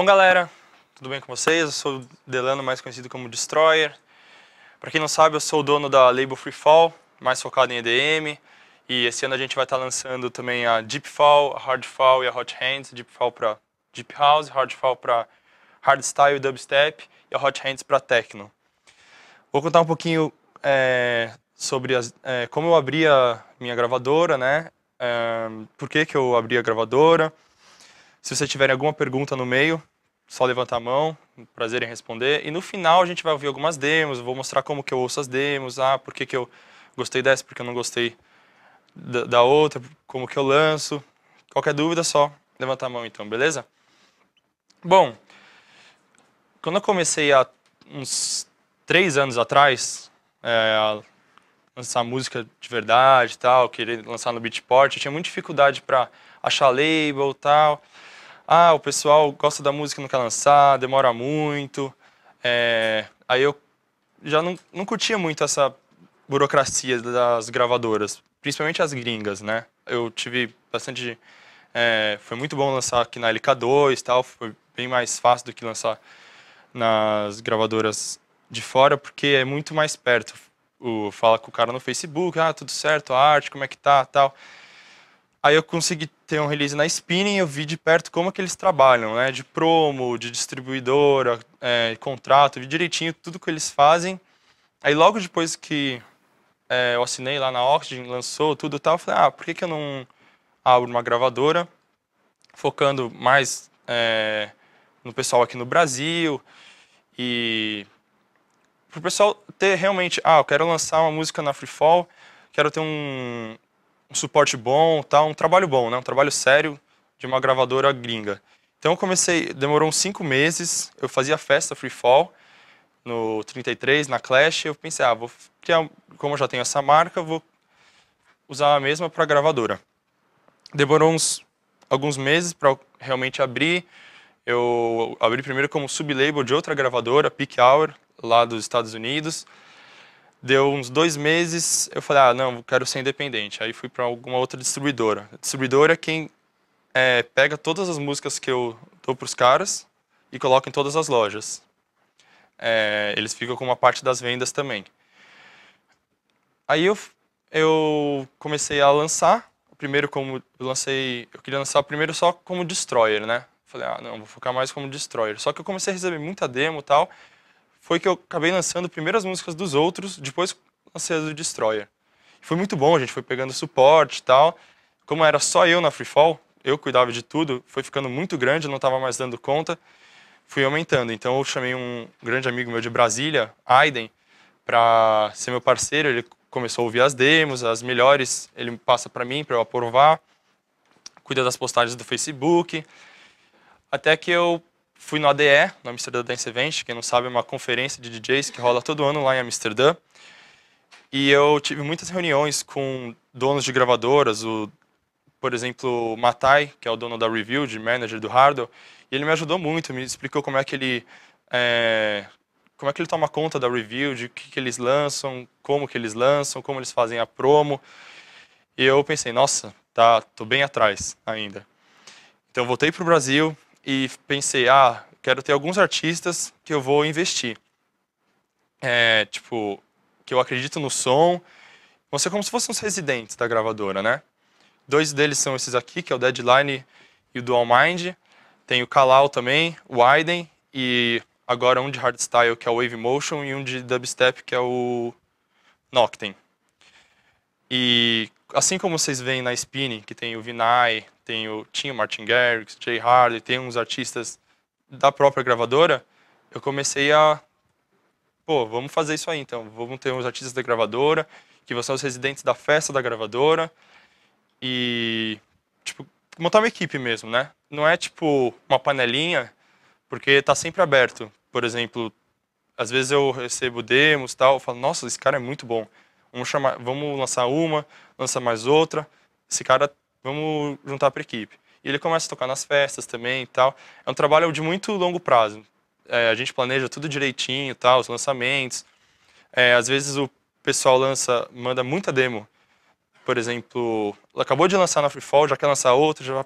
Bom, galera, tudo bem com vocês? Eu sou o Delano, mais conhecido como D-Stroyer. Para quem não sabe, eu sou o dono da label Freefall, mais focado em EDM. E esse ano a gente vai estar lançando também a Deepfall, a Hardfall e a Hot Hands. Deepfall para Deep House, Hardfall para Hardstyle e Dubstep e a Hot Hands para Techno. Vou contar um pouquinho sobre como eu abri a minha gravadora, né? Por que eu abri a gravadora. Se vocês tiverem alguma pergunta no meio, só levantar a mão, prazer em responder. E no final a gente vai ouvir algumas demos, vou mostrar como que eu ouço as demos, por que eu gostei dessa, porque eu não gostei da outra, como que eu lanço. Qualquer dúvida, só levantar a mão então, beleza? Bom, quando eu comecei há uns 3 anos atrás, a lançar música de verdade e tal, querer lançar no Beatport, eu tinha muita dificuldade para achar label e tal. O pessoal gosta da música e não quer lançar, demora muito. Aí eu já não curtia muito essa burocracia das gravadoras, principalmente as gringas, né? Eu tive bastante... foi muito bom lançar aqui na LK2 e tal, foi bem mais fácil do que lançar nas gravadoras de fora, porque é muito mais perto. Fala com o cara no Facebook, tudo certo, a arte, como é que tá, tal. Aí eu consegui ter um release na Spinnin', eu vi de perto como é que eles trabalham, né? De promo, de distribuidora, contrato, vi direitinho tudo que eles fazem. Aí logo depois que eu assinei lá na Oxygen, lançou tudo e tal, eu falei, por que eu não abro uma gravadora focando mais no pessoal aqui no Brasil e pro pessoal ter realmente, eu quero lançar uma música na Freefall, quero ter um suporte bom, tá? Um trabalho bom, né? Um trabalho sério de uma gravadora gringa. Então eu comecei, demorou uns 5 meses, eu fazia festa Freefall no 33, na Clash, eu pensei, vou criar, como eu já tenho essa marca, vou usar a mesma para gravadora. Demorou alguns meses para realmente abrir. Eu abri primeiro como sublabel de outra gravadora, Peak Hour, lá dos Estados Unidos. Deu uns 2 meses, eu falei, não, quero ser independente. Aí fui para alguma outra distribuidora. A distribuidora é quem pega todas as músicas que eu dou para os caras e coloca em todas as lojas. Eles ficam com uma parte das vendas também. Aí eu comecei a lançar. Primeiro como eu queria lançar primeiro só como D-Stroyer, né? Falei, não, vou focar mais como D-Stroyer. Só que eu comecei a receber muita demo e tal. Foi que eu acabei lançando primeiro as músicas dos outros, depois lancei a do D-Stroyer. Foi muito bom, a gente foi pegando suporte e tal. Como era só eu na Freefall, eu cuidava de tudo, foi ficando muito grande, eu não estava mais dando conta, fui aumentando. Então eu chamei um grande amigo meu de Brasília, Aiden, para ser meu parceiro. Ele começou a ouvir as demos, as melhores, ele passa para mim, para eu aprovar, cuida das postagens do Facebook, até que eu fui no ADE, no Amsterdã Dance Event, quem não sabe é uma conferência de DJs que rola todo ano lá em Amsterdã. E eu tive muitas reuniões com donos de gravadoras, por exemplo, o Matai, que é o dono da Revealed, manager do Hardware, e ele me ajudou muito, me explicou como é que ele toma conta da Revealed, o que eles lançam, como eles fazem a promo. E eu pensei, nossa, tô bem atrás ainda. Então voltei pro Brasil e pensei, quero ter alguns artistas que eu vou investir. Tipo, que eu acredito no som. Vão ser como se fossem os residentes da gravadora, né? 2 deles são esses aqui, que é o Deadline e o Dual Mind. Tem o Kalau também, o Aiden, e agora um de Hardstyle, que é o Wave Motion, e um de Dubstep, que é o Noctem. E assim como vocês veem na Spinnin', que tem o Vinay, tinha o Martin Garrix, Jay Hardy, tem uns artistas da própria gravadora, eu comecei a... vamos fazer isso aí então, vamos ter uns artistas da gravadora, que vão ser os residentes da festa da gravadora, e, tipo, montar uma equipe mesmo, né? Não é, tipo, uma panelinha, porque tá sempre aberto. Por exemplo, às vezes eu recebo demos e tal, eu falo, nossa, esse cara é muito bom. Vamos lançar uma, lança mais outra, esse cara, vamos juntar para a equipe. E ele começa a tocar nas festas também e tal. É um trabalho de muito longo prazo. A gente planeja tudo direitinho, tal, os lançamentos. Às vezes o pessoal manda muita demo. Por exemplo, acabou de lançar na Freefall, já quer lançar outra, já vai,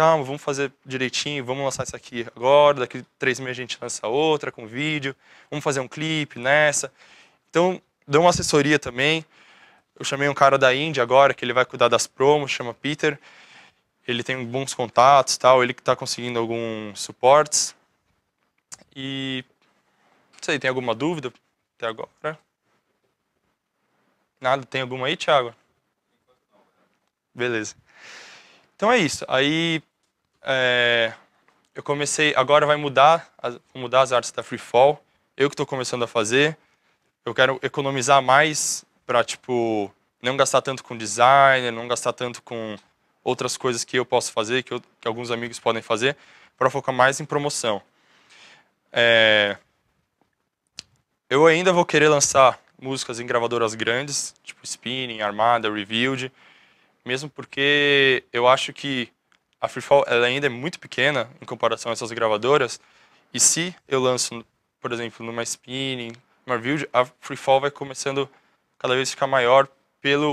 calma, vamos fazer direitinho, vamos lançar isso aqui agora, daqui 3 meses a gente lança outra com vídeo, vamos fazer um clipe nessa. Então, deu uma assessoria também. Eu chamei um cara da Índia agora, que ele vai cuidar das promos, chama Peter. Ele tem bons contatos, tal, ele que está conseguindo alguns suportes. E, não sei, tem alguma dúvida até agora? Nada? Tem alguma aí, Thiago? Beleza. Então é isso. Aí eu comecei, agora vai mudar as artes da Freefall. Eu que estou começando a fazer. Eu quero economizar mais para, tipo, não gastar tanto com designer, não gastar tanto com outras coisas que eu posso fazer, que alguns amigos podem fazer, para focar mais em promoção. Eu ainda vou querer lançar músicas em gravadoras grandes, tipo Spinnin', Armada, Revealed, mesmo porque eu acho que a Freefall ela ainda é muito pequena em comparação a essas gravadoras, e se eu lanço, por exemplo, numa Spinnin', numa Revealed, a Freefall vai começando cada vez a ficar maior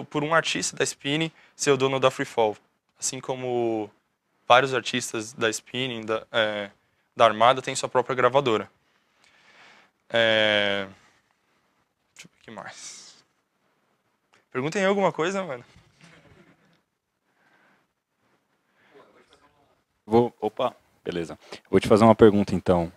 por um artista da Spinnin' ser o dono da Freefall, assim como vários artistas da Spinnin', da Armada, tem sua própria gravadora. Deixa eu ver o que mais. Perguntem aí alguma coisa, mano. Opa, beleza. Vou te fazer uma pergunta, então.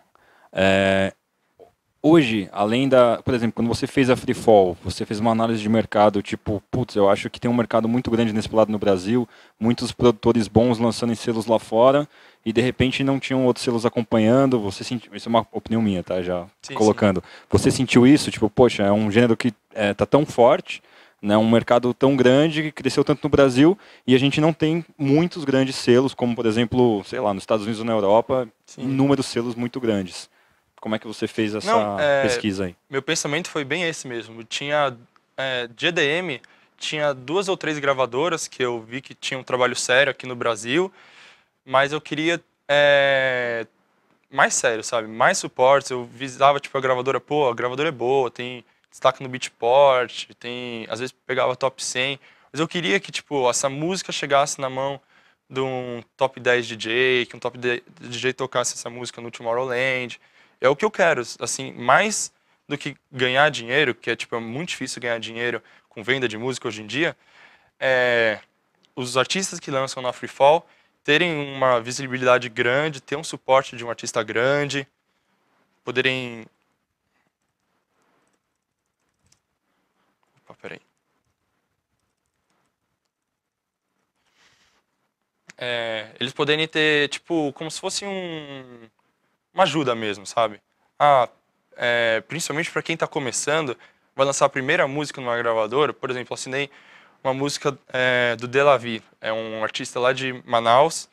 Hoje, além da... Por exemplo, quando você fez a Freefall, você fez uma análise de mercado, tipo, putz, eu acho que tem um mercado muito grande nesse lado no Brasil, muitos produtores bons lançando em selos lá fora, e de repente não tinham outros selos acompanhando, você sentiu... Isso é uma opinião minha, tá? Já sim, colocando. Sim. Você sentiu isso? Tipo, poxa, é um gênero que tá tão forte, né? Um mercado tão grande, que cresceu tanto no Brasil, e a gente não tem muitos grandes selos, como, por exemplo, sei lá, nos Estados Unidos ou na Europa, inúmeros selos muito grandes. Como é que você fez essa pesquisa aí? Meu pensamento foi bem esse mesmo. Tinha de EDM, tinha 2 ou 3 gravadoras que eu vi que tinham um trabalho sério aqui no Brasil, mas eu queria mais sério, sabe? Mais suporte. Eu visava tipo a gravadora, pô, a gravadora é boa, tem destaque no Beatport, tem, às vezes pegava top 100, mas eu queria que tipo essa música chegasse na mão de um top 10 DJ, que um top 10 DJ tocasse essa música no Tomorrowland. É o que eu quero, assim, mais do que ganhar dinheiro, que é, tipo, é muito difícil ganhar dinheiro com venda de música hoje em dia, os artistas que lançam na Freefall terem uma visibilidade grande, ter um suporte de um artista grande, poderem... Opa, peraí. Eles poderem ter, tipo, como se fosse uma ajuda mesmo, sabe? Principalmente para quem está começando, vai lançar a primeira música numa gravadora. Por exemplo, eu assinei uma música do Delavi, é um artista lá de Manaus,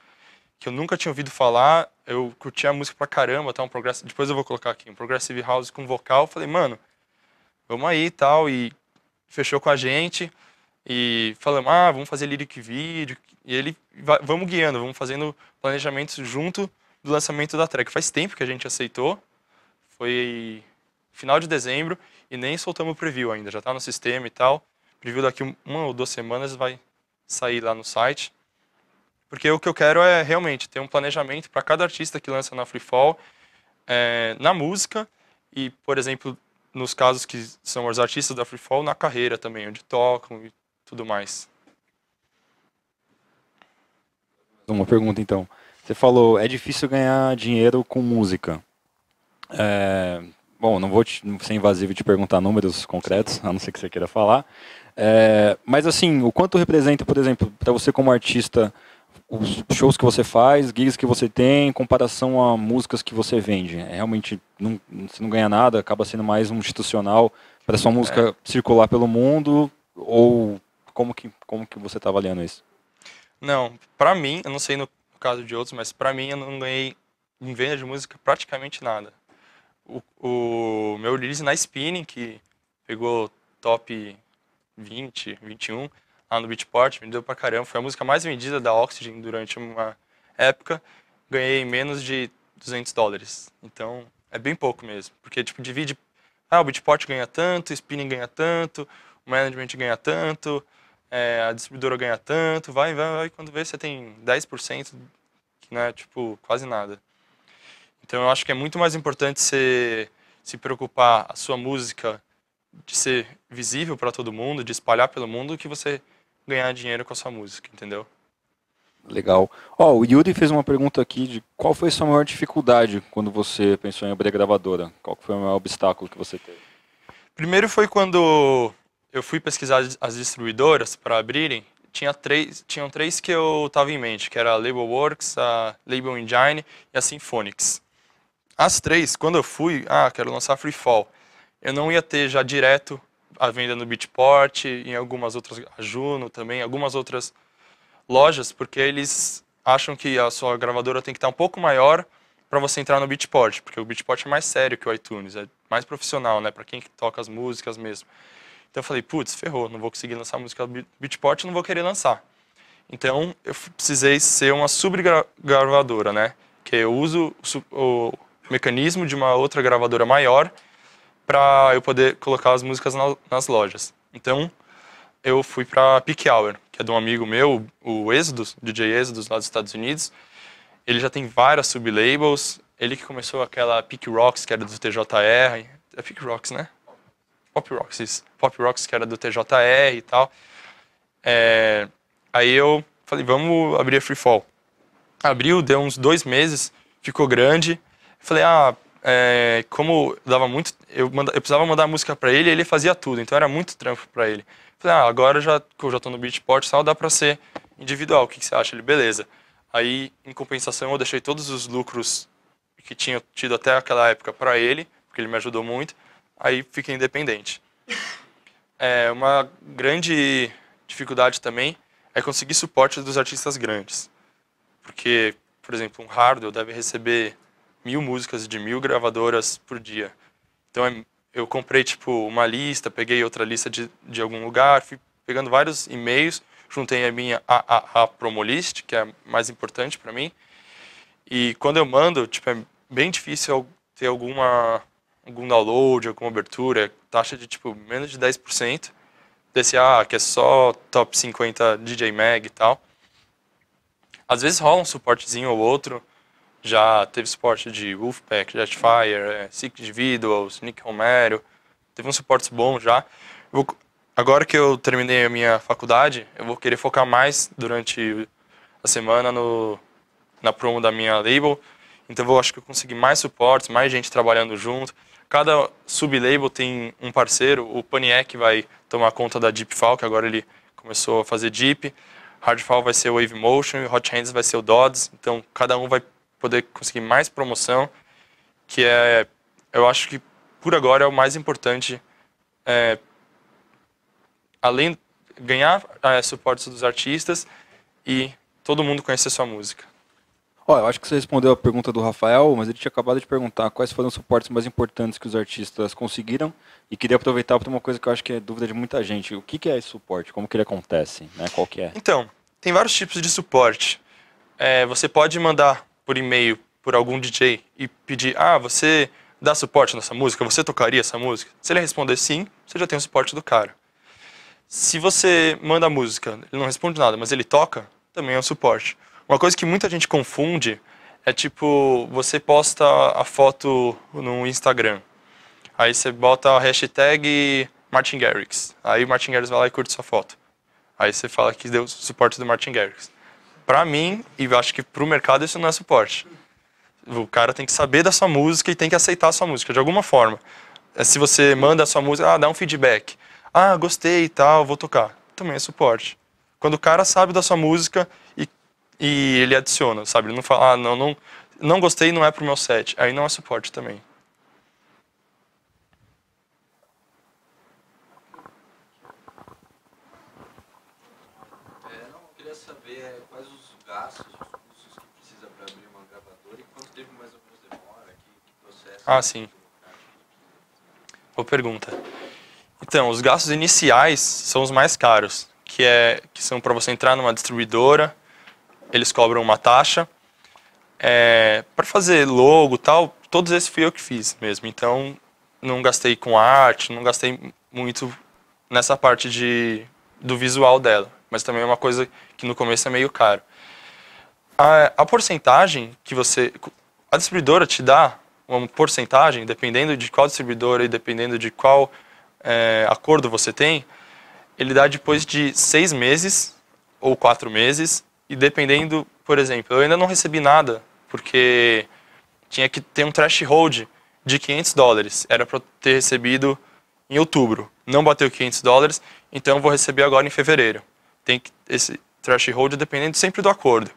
que eu nunca tinha ouvido falar, eu curti a música pra caramba, tá? Depois eu vou colocar aqui, um Progressive House com vocal, falei, mano, vamos aí e tal, e fechou com a gente, e falamos, vamos fazer lyric vídeo, e vamos guiando, vamos fazendo planejamentos junto, do lançamento da track. Faz tempo que a gente aceitou, foi final de dezembro e nem soltamos o preview ainda, já está no sistema e tal. O preview daqui 1 ou 2 semanas vai sair lá no site, porque o que eu quero é realmente ter um planejamento para cada artista que lança na Freefall, na música e, por exemplo, nos casos que são os artistas da Freefall, na carreira também, onde tocam e tudo mais. Uma pergunta então. Você falou, é difícil ganhar dinheiro com música. Bom, não vou ser invasivo e te perguntar números concretos, a não ser que você queira falar. Mas assim, o quanto representa, por exemplo, para você como artista, os shows que você faz, gigs que você tem, em comparação a músicas que você vende? Realmente, você não ganha nada, acaba sendo mais um institucional para sua música circular pelo mundo? Ou como que você está avaliando isso? Não, para mim, eu não sei no caso de outros, mas para mim eu não ganhei em venda de música praticamente nada. O meu release na Spinnin', que pegou top 20, 21 lá no Beatport, vendeu pra caramba, foi a música mais vendida da Oxygen durante uma época, ganhei menos de $200. Então é bem pouco mesmo, porque tipo divide, o Beatport ganha tanto, o Spinnin' ganha tanto, o management ganha tanto, a distribuidora ganha tanto, vai, quando vê você tem 10% que não é, tipo, quase nada. Então eu acho que é muito mais importante você se preocupar a sua música de ser visível para todo mundo, de espalhar pelo mundo, do que você ganhar dinheiro com a sua música, entendeu? Legal. Ó, o Yuri fez uma pergunta aqui de qual foi a sua maior dificuldade quando você pensou em abrir a gravadora? Qual foi o maior obstáculo que você teve? Primeiro foi quando eu fui pesquisar as distribuidoras para abrirem. Tinham três que eu tava em mente, que era a Label Works, a Label Engine e a Symphonix. As três, quando eu fui, quero lançar Freefall. Eu não ia ter já direto a venda no Beatport, em algumas outras, a Juno também, algumas outras lojas, porque eles acham que a sua gravadora tem que estar um pouco maior para você entrar no Beatport, porque o Beatport é mais sério que o iTunes, é mais profissional, né, para quem toca as músicas mesmo. Então eu falei, putz, ferrou, não vou conseguir lançar a música do Beatport, não vou querer lançar. Então eu precisei ser uma subgravadora, né, que eu uso o mecanismo de uma outra gravadora maior para eu poder colocar as músicas nas lojas. Então eu fui para Peak Hour, que é de um amigo meu, o Exodus, DJ Exodus, lá dos Estados Unidos. Ele já tem várias sublabels, ele que começou aquela Peak Rocks, que era do TJR, é Peak Rocks, né? Pop Rocks, isso. Pop Rocks, que era do TJR e tal. Aí eu falei, vamos abrir a Freefall. Abriu, deu uns 2 meses, ficou grande. Falei, como dava muito, eu precisava mandar a música pra ele, ele fazia tudo, então era muito trampo pra ele. Falei, agora que eu já tô no Beatport, só dá pra ser individual, o que você acha? Ele, beleza. Aí, em compensação, eu deixei todos os lucros que tinha tido até aquela época pra ele, porque ele me ajudou muito, aí fiquei independente. Uma grande dificuldade também é conseguir suporte dos artistas grandes. Porque, por exemplo, um Hardware deve receber 1000 músicas de 1000 gravadoras por dia. Então, eu comprei, tipo, uma lista, peguei outra lista de algum lugar, fui pegando vários e-mails, juntei a minha AAA Promolist, que é a mais importante para mim. E quando eu mando, tipo, é bem difícil ter algum download, alguma abertura, é taxa de, tipo, menos de 10% desse AAA, que é só top 50 DJ Mag e tal. Às vezes rola um suportezinho ou outro, já teve suporte de Wolfpack, Jetfire, Sick Individuals, Nick Romero. Teve uns suportes bons já. Agora que eu terminei a minha faculdade, eu vou querer focar mais durante a semana na promo da minha label. Então acho que eu consegui mais suportes, mais gente trabalhando junto. Cada sublabel tem um parceiro. O Paniek vai tomar conta da Deepfall, que agora ele começou a fazer Deep. Hardfall vai ser o Wave Motion e Hot Hands vai ser o Dodds. Então cada um vai poder conseguir mais promoção, que eu acho que por agora é o mais importante, além ganhar suporte dos artistas e todo mundo conhecer sua música. Eu acho que você respondeu a pergunta do Rafael, mas ele tinha acabado de perguntar quais foram os suportes mais importantes que os artistas conseguiram, e queria aproveitar para uma coisa que eu acho que é dúvida de muita gente. O que é esse suporte? Como que ele acontece? Né? Qual que é? Então, tem vários tipos de suporte. Você pode mandar por e-mail, por algum DJ, e pedir, você dá suporte nessa música? Você tocaria essa música? Se ele responder sim, você já tem o suporte do cara. Se você manda a música, ele não responde nada, mas ele toca, também é um suporte. Uma coisa que muita gente confunde é, tipo, você posta a foto no Instagram, aí você bota a hashtag Martin Garrix, aí o Martin Garrix vai lá e curte sua foto. Aí você fala que deu suporte do Martin Garrix. Pra mim, e acho que pro mercado, isso não é suporte. O cara tem que saber da sua música e tem que aceitar a sua música, de alguma forma. Se você manda a sua música, dá um feedback. Gostei e tal, vou tocar. Também é suporte. Quando o cara sabe da sua música e ele adiciona, sabe? Ele não fala, não gostei, não é pro meu set. Aí não é suporte também. Sim. Boa pergunta. Então, os gastos iniciais são os mais caros, que são para você entrar numa distribuidora, eles cobram uma taxa. Para fazer logo e tal, todos esses fui eu que fiz mesmo. Então, não gastei com arte, não gastei muito nessa parte do visual dela. Mas também é uma coisa que no começo é meio caro. a porcentagem que você... A distribuidora te dá uma porcentagem, dependendo de qual distribuidora e dependendo de qual acordo você tem, ele dá depois de 6 meses ou 4 meses, e dependendo, por exemplo, eu ainda não recebi nada, porque tinha que ter um threshold de $500, era para ter recebido em outubro, não bateu $500, então eu vou receber agora em fevereiro. Tem esse threshold dependendo sempre do acordo.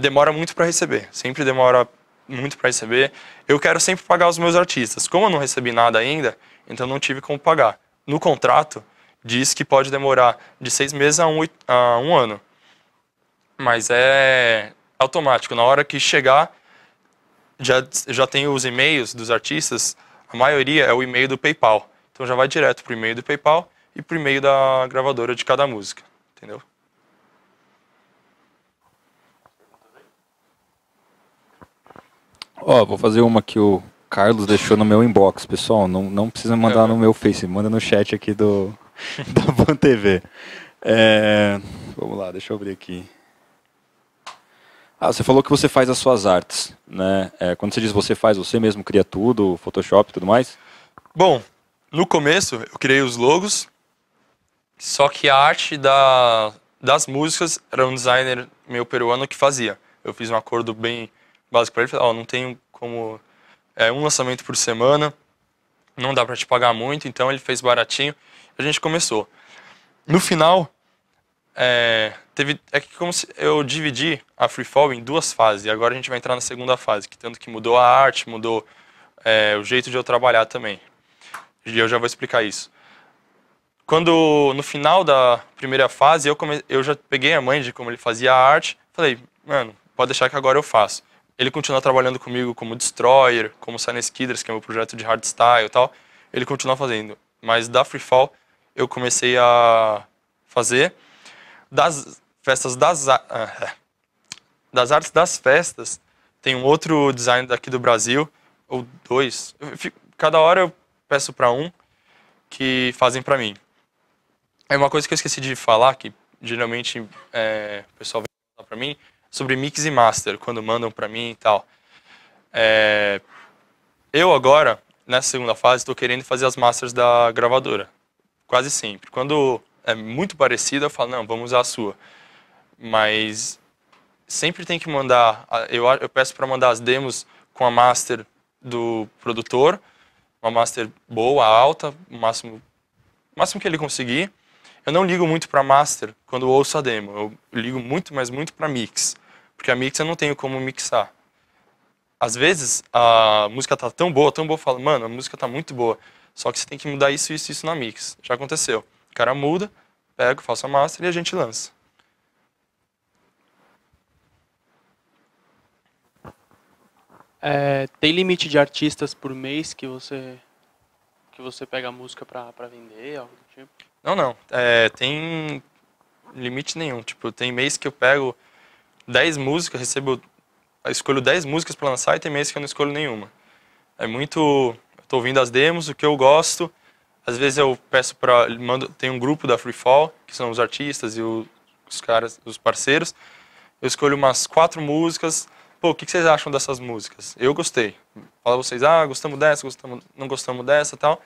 Demora muito para receber, sempre demora muito para receber. Eu quero sempre pagar os meus artistas. Como eu não recebi nada ainda, então não tive como pagar. No contrato diz que pode demorar de 6 meses a 1 ano. Mas é automático. Na hora que chegar, já tenho os e-mails dos artistas. A maioria é o e-mail do PayPal. Então já vai direto para o e-mail do PayPal e para o e-mail da gravadora de cada música. Entendeu? Ó, vou fazer uma que o Carlos deixou no meu inbox, pessoal. Não precisa mandar no meu Face, manda no chat aqui do da Van TV. Vamos lá, deixa eu abrir aqui. Ah, você falou que você faz as suas artes, né? Quando você diz você faz, você mesmo cria tudo, Photoshop e tudo mais? Bom, no começo eu criei os logos, só que a arte das músicas era um designer meu peruano que fazia. Eu fiz um acordo bem básico para ele, falei, não tenho como, um lançamento por semana, não dá para te pagar muito, então ele fez baratinho, a gente começou. No final, é que como se eu dividi a Freefall em 2 fases, e agora a gente vai entrar na 2ª fase, que tanto que mudou a arte, mudou o jeito de eu trabalhar também, e eu já vou explicar isso. Quando, no final da 1ª fase, eu já peguei a mãe de como ele fazia a arte, falei, mano, pode deixar que agora eu faço. Ele continua trabalhando comigo como D-Stroyer, como Silence Killers, que é meu projeto de hardstyle e tal. Ele continua fazendo. Mas da Freefall eu comecei a fazer. Das festas das artes das festas, tem um outro design daqui do Brasil, ou 2. Cada hora eu peço para um que fazem para mim. É uma coisa que eu esqueci de falar, que geralmente o pessoal vem falar para mim, sobre mix e master, quando mandam pra mim e tal. Eu agora, nessa 2ª fase, estou querendo fazer as masters da gravadora. Quase sempre. Quando é muito parecido, eu falo, não, vamos usar a sua. Mas sempre tem que mandar, eu peço para mandar as demos com a master do produtor, uma master boa, alta, o máximo que ele conseguir. Eu não ligo muito pra master quando ouço a demo, eu ligo muito, mas muito pra mix. Porque a mix eu não tenho como mixar. Às vezes a música tá tão boa, eu falo, mano, a música tá muito boa. Só que você tem que mudar isso, isso, isso na mix. Já aconteceu. O cara muda, pego, faço a master e a gente lança. Tem limite de artistas por mês que você pega a música pra vender, algo do tipo? Não. Tem limite nenhum. Tipo, tem mês que eu pego 10 músicas, escolho 10 músicas para lançar e tem mês que eu não escolho nenhuma. É muito... Eu tô ouvindo as demos, o que eu gosto. Às vezes eu peço para... Tem um grupo da Freefall, que são os artistas e os caras, os parceiros. Eu escolho umas 4 músicas. Pô, o que vocês acham dessas músicas? Eu gostei. Fala vocês, gostamos dessa, não gostamos dessa e tal.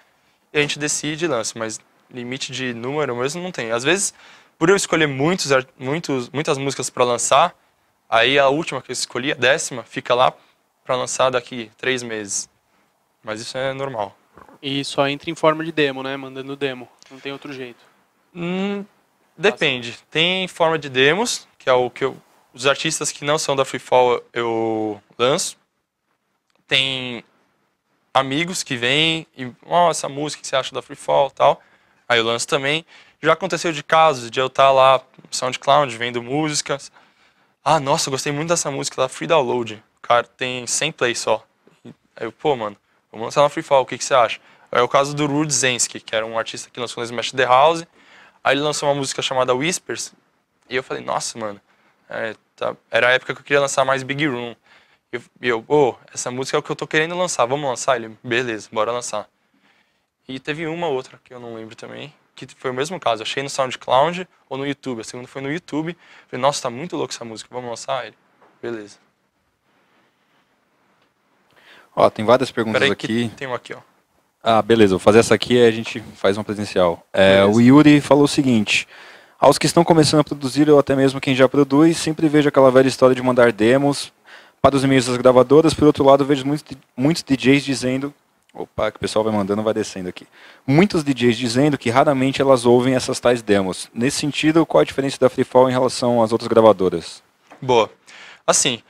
E a gente decide e lança, mas... Limite de número mesmo não tem. Às vezes, por eu escolher muitas músicas para lançar, aí a última que eu escolhi, a 10ª, fica lá para lançar daqui 3 meses. Mas isso é normal. E só entra em forma de demo, né? Mandando demo. Não tem outro jeito. Depende. Assim. Tem forma de demos, que é o que os artistas que não são da Freefall eu lanço. Tem amigos que vêm e, essa música que você acha da Freefall e tal. Aí eu lanço também. Já aconteceu de casos de eu estar lá no SoundCloud vendo músicas. Nossa, eu gostei muito dessa música lá, free download. O cara tem 100 plays só. Aí eu, pô, mano, vamos lançar na Freefall, o que você acha? É o caso do Rude Zensky, que era um artista que lançou no Smash The House. Aí ele lançou uma música chamada Whispers. E eu falei, nossa, mano, era a época que eu queria lançar mais Big Room. E eu, essa música é o que eu tô querendo lançar, vamos lançar? Ele, beleza, bora lançar. E teve uma outra, que eu não lembro também, que foi o mesmo caso. Achei no SoundCloud ou no YouTube. A segunda foi no YouTube. Falei, nossa, tá muito louco essa música, vamos lançar? Ele, Beleza. Ó, tem várias perguntas aqui. Tem uma aqui, ó. Ah, beleza. Vou fazer essa aqui e a gente faz uma presencial. É, o Yuri falou o seguinte. Aos que estão começando a produzir, ou até mesmo quem já produz, sempre vejo aquela velha história de mandar demos para os e-mails das gravadoras. Por outro lado, vejo muitos DJs dizendo... Opa, que o pessoal vai mandando, vai descendo aqui. Muitos DJs dizendo que raramente elas ouvem essas tais demos. Nesse sentido, qual a diferença da Freefall em relação às outras gravadoras? Boa. Assim,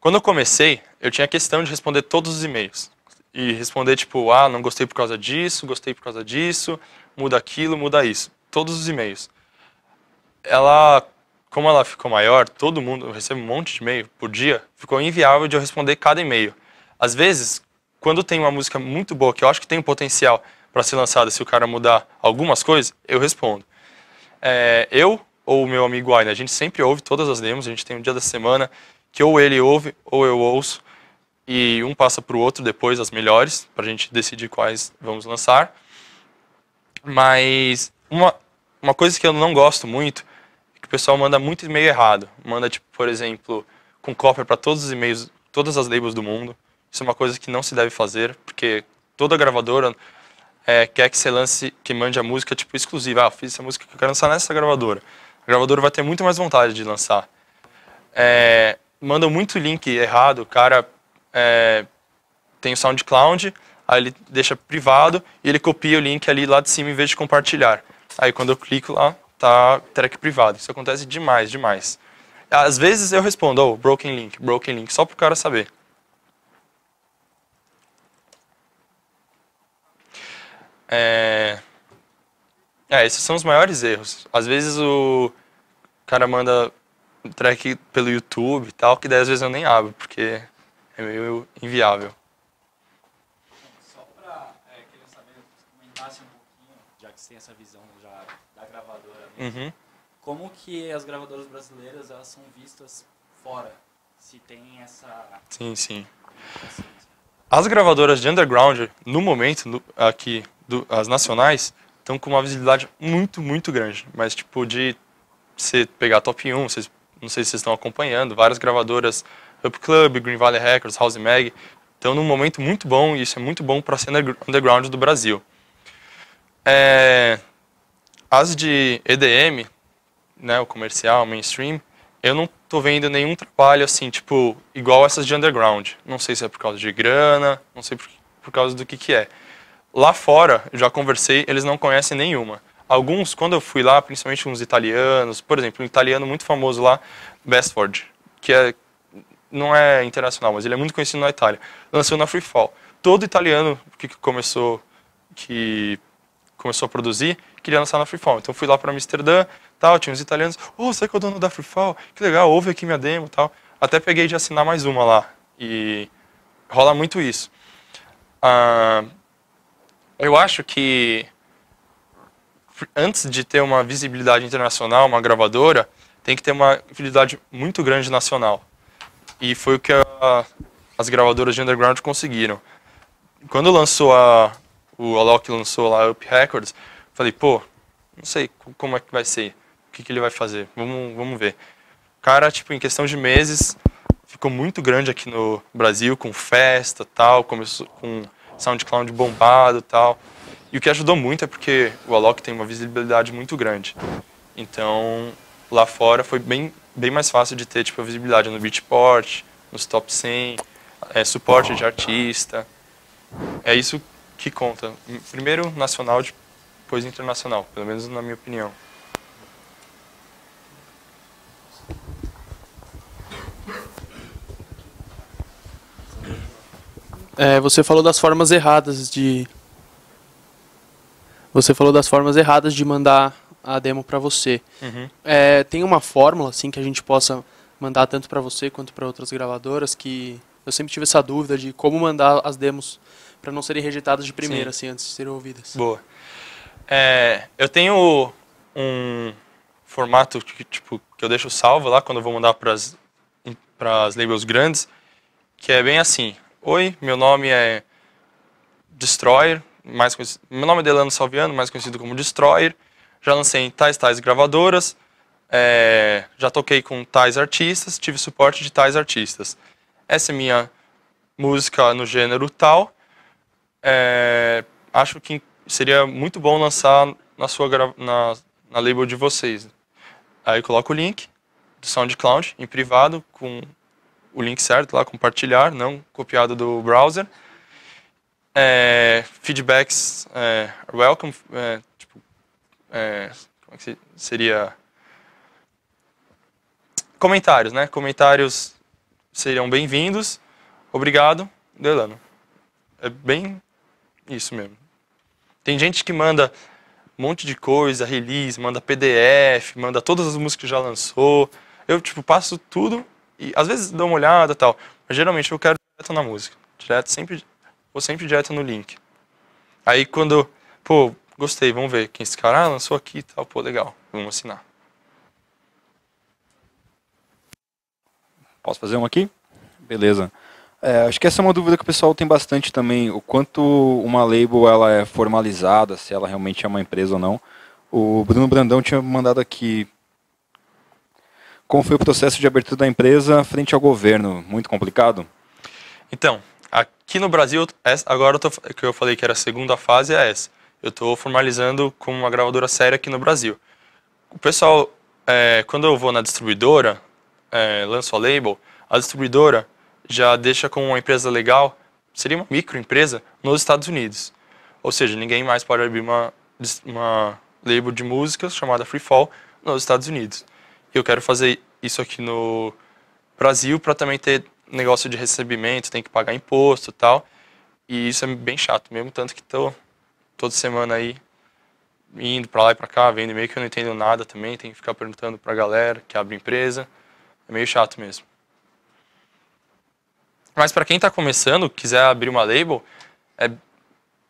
quando eu comecei, eu tinha a questão de responder todos os e-mails. E responder tipo, ah, não gostei por causa disso, gostei por causa disso, muda aquilo, muda isso. Todos os e-mails. Ela, como ela ficou maior, todo mundo, eu recebo um monte de e-mail por dia, ficou inviável de eu responder cada e-mail. Às vezes... Quando tem uma música muito boa, que eu acho que tem um potencial para ser lançada, se o cara mudar algumas coisas, eu respondo. Eu ou o meu amigo Aiden, a gente sempre ouve todas as demos, a gente tem um dia da semana que ou ele ouve ou eu ouço, e um passa para o outro depois as melhores, para a gente decidir quais vamos lançar. Mas uma coisa que eu não gosto muito é que o pessoal manda muito e-mail errado. Manda, tipo, por exemplo, com cópia para todos os e-mails, todas as labels do mundo. Isso é uma coisa que não se deve fazer, porque toda gravadora quer que você lance, que mande a música tipo exclusiva. Ah, fiz essa música que eu quero lançar nessa gravadora. A gravadora vai ter muito mais vontade de lançar. Mandam muito link errado, o cara tem o SoundCloud, aí ele deixa privado e ele copia o link ali lá de cima em vez de compartilhar. Aí quando eu clico lá, tá track privado. Isso acontece demais, demais. Às vezes eu respondo, oh, broken link, só pro cara saber. Esses são os maiores erros. Às vezes o cara manda um track pelo YouTube e tal, que daí às vezes eu nem abro, porque é meio inviável. Só pra querer saber, comentasse um pouquinho, já que você tem essa visão já da gravadora mesmo, como que as gravadoras brasileiras elas são vistas fora, se tem essa... Sim. As gravadoras de underground, no momento, aqui... As nacionais estão com uma visibilidade muito, muito grande. Mas, tipo, de você pegar top 1, vocês, não sei se vocês estão acompanhando, várias gravadoras, Up Club, Green Valley Records, House Mag, estão num momento muito bom, e isso é muito bom para a cena underground do Brasil. As de EDM, né, o comercial, mainstream, eu não tô vendo nenhum trabalho assim, tipo, igual essas de underground. Não sei se é por causa de grana, não sei por causa do que é. Lá fora, eu já conversei, eles não conhecem nenhuma. Alguns, quando eu fui lá, principalmente uns italianos, por exemplo, um italiano muito famoso lá, Bestford, que não é internacional, mas ele é muito conhecido na Itália, lançou na Freefall. Todo italiano que começou a produzir, queria lançar na Freefall. Então eu fui lá para Amsterdã, tal, tinha uns italianos, oh, você que é o dono da Freefall? Que legal, ouve aqui minha demo, tal. Até peguei de assinar mais uma lá, e rola muito isso. Eu acho que, antes de ter uma visibilidade internacional, uma gravadora, tem que ter uma visibilidade muito grande nacional. E foi o que as gravadoras de underground conseguiram. Quando lançou o Alok lançou lá Up Records, falei, pô, não sei como é que vai ser, o que ele vai fazer, vamos ver. O cara, tipo, em questão de meses, ficou muito grande aqui no Brasil, com festa, tal, começou com... SoundCloud bombado e tal. E o que ajudou muito é porque o Alok tem uma visibilidade muito grande. Então, lá fora foi bem mais fácil de ter tipo, a visibilidade no Beatport, nos top 100, suporte de artista. É isso que conta. Primeiro nacional, depois internacional, pelo menos na minha opinião. Você falou das formas erradas de mandar a demo para você. Tem uma fórmula assim que a gente possa mandar tanto para você quanto para outras gravadoras, que eu sempre tive essa dúvida de como mandar as demos para não serem rejeitadas de primeira, assim, antes de serem ouvidas. Boa. Eu tenho um formato que, tipo, que eu deixo salvo lá quando eu vou mandar para as labels grandes, que é bem assim. Oi, meu nome é D-Stroyer, meu nome é Delano Salviano, mais conhecido como D-Stroyer. Já lancei em tais gravadoras, já toquei com tais artistas, tive suporte de tais artistas. Essa é minha música no gênero tal. Acho que seria muito bom lançar na sua na label de vocês. Aí eu coloco o link do SoundCloud em privado, com o link certo lá, compartilhar, não copiado do browser. Feedbacks, welcome, como é que seria? Comentários, né? Comentários seriam bem-vindos. Obrigado, Delano. É bem isso mesmo. Tem gente que manda um monte de coisa, release, manda PDF, manda todas as músicas que já lançou. Eu, tipo, passo tudo e às vezes dou uma olhada e tal. Mas geralmente eu quero direto na música. Direto, sempre, ou sempre direto no link. Aí quando, pô, gostei, vamos ver quem esse cara lançou aqui e tal, pô, legal, vamos assinar. Posso fazer uma aqui? Beleza. Acho que essa é uma dúvida que o pessoal tem bastante também, o quanto uma label ela é formalizada, se ela realmente é uma empresa ou não. O Bruno Brandão tinha mandado aqui, como foi o processo de abertura da empresa frente ao governo? Muito complicado? Então, aqui no Brasil, agora que eu falei que era a segunda fase, é essa. Eu estou formalizando com uma gravadora séria aqui no Brasil. O pessoal, quando eu vou na distribuidora, lanço a label, a distribuidora já deixa com uma empresa legal, seria uma microempresa, nos Estados Unidos. Ou seja, ninguém mais pode abrir uma label de música chamada Freefall nos Estados Unidos. Eu quero fazer isso aqui no Brasil para também ter negócio de recebimento, tem que pagar imposto e tal. E isso é bem chato mesmo, tanto que estou toda semana aí indo para lá e para cá, vendo e-mail que eu não entendo nada também, tem que ficar perguntando para a galera que abre empresa. É meio chato mesmo. Mas para quem está começando, quiser abrir uma label, é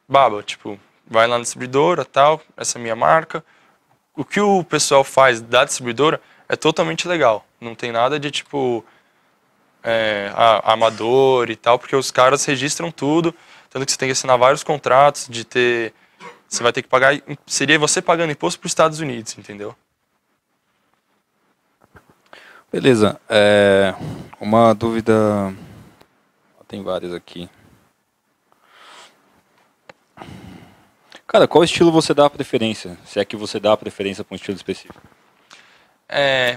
baba, tipo, vai lá na distribuidora, tal, essa é a minha marca. O que o pessoal faz da distribuidora é totalmente legal. Não tem nada de, tipo, amador e tal, porque os caras registram tudo, tanto que você tem que assinar vários contratos de ter... Você vai ter que pagar... Seria você pagando imposto para os Estados Unidos, entendeu? Beleza. Uma dúvida... Tem várias aqui. Cara, qual estilo você dá a preferência? Se é que você dá a preferência para um estilo específico?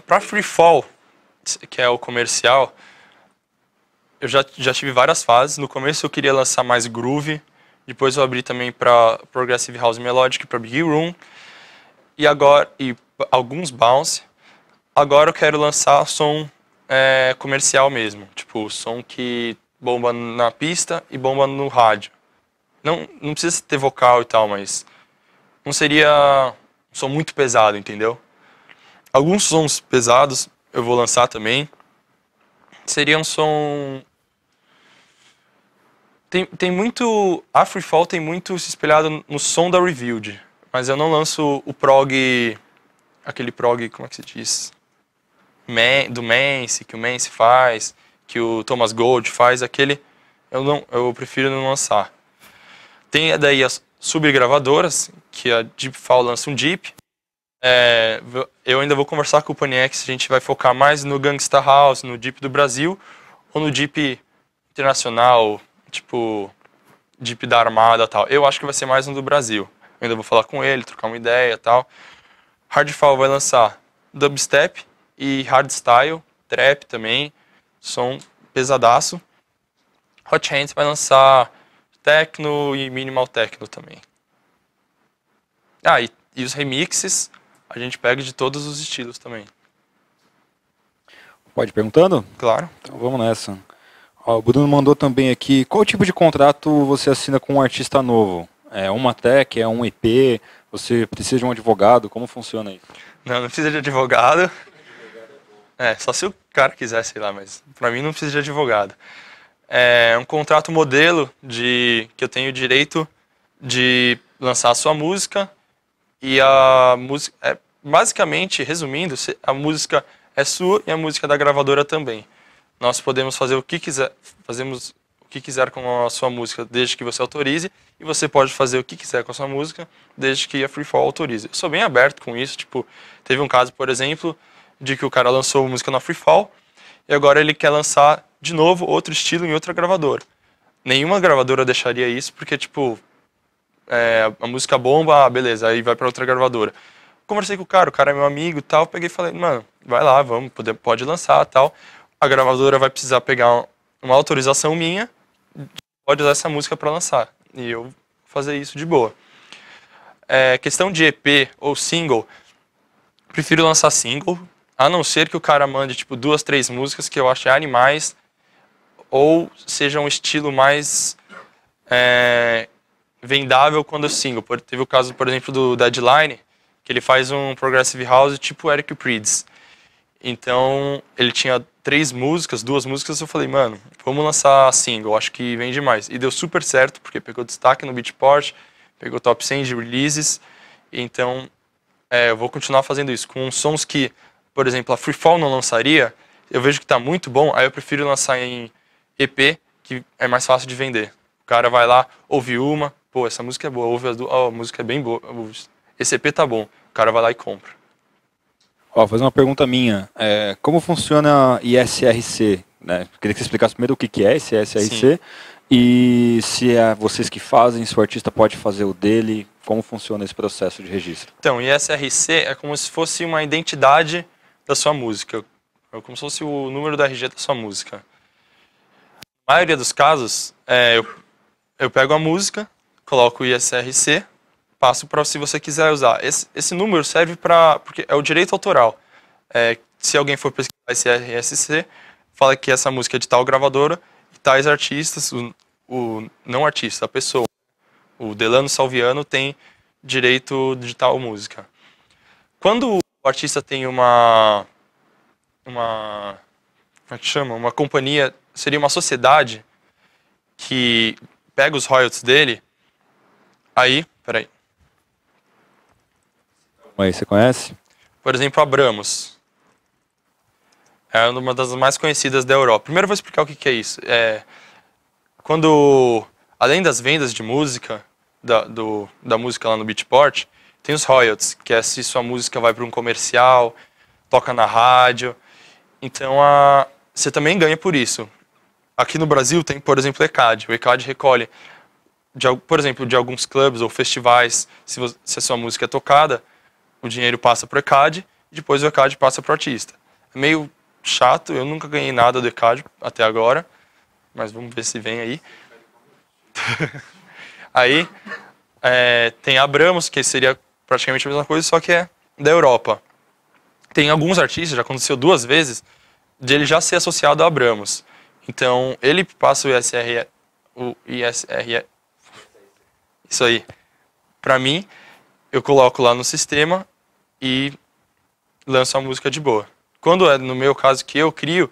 Para Freefall, que é o comercial, eu já tive várias fases. No começo eu queria lançar mais groove. Depois eu abri também para Progressive House Melodic, para Big Room. E agora, alguns bounce. Agora eu quero lançar som comercial mesmo. Tipo, som que... bomba na pista e bomba no rádio. Não precisa ter vocal e tal, mas não seria um som muito pesado, entendeu? Alguns sons pesados eu vou lançar também. Seria um som... Tem muito... A Freefall tem muito se espelhado no som da Revealed, mas eu não lanço o prog... Aquele prog, como é que se diz? Do Mance, que o Mance faz... que o Thomas Gold faz, aquele eu prefiro não lançar. Tem daí as subgravadoras, que a Deepfall lança um Deep. Eu ainda vou conversar com o Paniex, a gente vai focar mais no Gangsta House, no Deep do Brasil, ou no Deep internacional, tipo Deep da Armada e tal. Eu acho que vai ser mais um do Brasil. Eu ainda vou falar com ele, trocar uma ideia e tal. Hardfall vai lançar dubstep e hardstyle, trap também. Som pesadaço. Hot Hands vai lançar techno e minimal techno também. E os remixes a gente pega de todos os estilos também. Pode ir perguntando? Claro. Então vamos nessa. Ó, o Bruno mandou também aqui, qual tipo de contrato você assina com um artista novo? É uma tech, é um EP, você precisa de um advogado, como funciona isso? Não precisa de advogado. Só se o cara quiser, sei lá, mas pra mim não precisa de advogado. É um contrato modelo que eu tenho o direito de lançar a sua música e a música... basicamente, resumindo, a música é sua e a música da gravadora também. Nós podemos fazer o que quiser, fazemos o que quiser com a sua música, desde que você autorize, e você pode fazer o que quiser com a sua música, desde que a Freefall autorize. Eu sou bem aberto com isso, tipo, teve um caso, por exemplo, de que o cara lançou música na Freefall, e agora ele quer lançar de novo outro estilo em outra gravadora. Nenhuma gravadora deixaria isso, porque, tipo, a música bomba, ah, beleza, aí vai pra outra gravadora. Conversei com o cara é meu amigo e tal, peguei e falei, mano, vai lá, vamos, pode lançar e tal. A gravadora vai precisar pegar uma autorização minha, pode usar essa música para lançar. E eu fazer isso de boa. Questão de EP ou single, prefiro lançar single, a não ser que o cara mande tipo 2, 3 músicas que eu ache animais, ou seja um estilo mais vendável quando single. Teve o caso, por exemplo, do Deadline, que ele faz um progressive house tipo Eric Prydz. Então, ele tinha 3 músicas, 2 músicas, eu falei, mano, vamos lançar single, acho que vende mais. E deu super certo, porque pegou destaque no Beatport, pegou top 100 de releases. Então, eu vou continuar fazendo isso. Com sons que, por exemplo, a Freefall não lançaria, eu vejo que tá muito bom, aí eu prefiro lançar em EP, que é mais fácil de vender. O cara vai lá, ouve uma, pô, essa música é boa, ouve as duas, oh, a música é bem boa, esse EP tá bom, o cara vai lá e compra. Ó, vou fazer uma pergunta minha. Como funciona ISRC? Né? Queria que você explicasse primeiro o que é esse ISRC. Sim. E se é vocês que fazem, se o artista pode fazer o dele, como funciona esse processo de registro? Então, ISRC é como se fosse uma identidade da sua música. É como se fosse o número da RG da sua música. Na maioria dos casos, eu pego a música, coloco o ISRC, passo para se você quiser usar. Esse número serve para... porque é o direito autoral. Se alguém for pesquisar esse ISRC, fala que essa música é de tal gravadora, e tais artistas, não artista, a pessoa, o Delano Salviano, tem direito de tal música. Quando o artista tem uma como é que chama? Uma companhia, seria uma sociedade, que pega os royalties dele, aí, peraí. Aí, você conhece? Por exemplo, Abramus. É uma das mais conhecidas da Europa. Primeiro eu vou explicar o que é isso. Quando, além das vendas de música, da música lá no Beatport, tem os royalties, que é se sua música vai para um comercial, toca na rádio. Então, você também ganha por isso. Aqui no Brasil tem, por exemplo, o Ecad. O Ecad recolhe, por exemplo, de alguns clubes ou festivais, se a sua música é tocada, o dinheiro passa para o Ecad, e depois o Ecad passa para o artista. É meio chato, eu nunca ganhei nada do Ecad até agora, mas vamos ver se vem aí. Aí tem a Abramus, que seria praticamente a mesma coisa, só que é da Europa. Tem alguns artistas, já aconteceu 2 vezes, de ele já ser associado a Abramus. Então, ele passa o ISRE, isso aí, para mim. Eu coloco lá no sistema e lanço a música de boa. Quando é no meu caso que eu crio,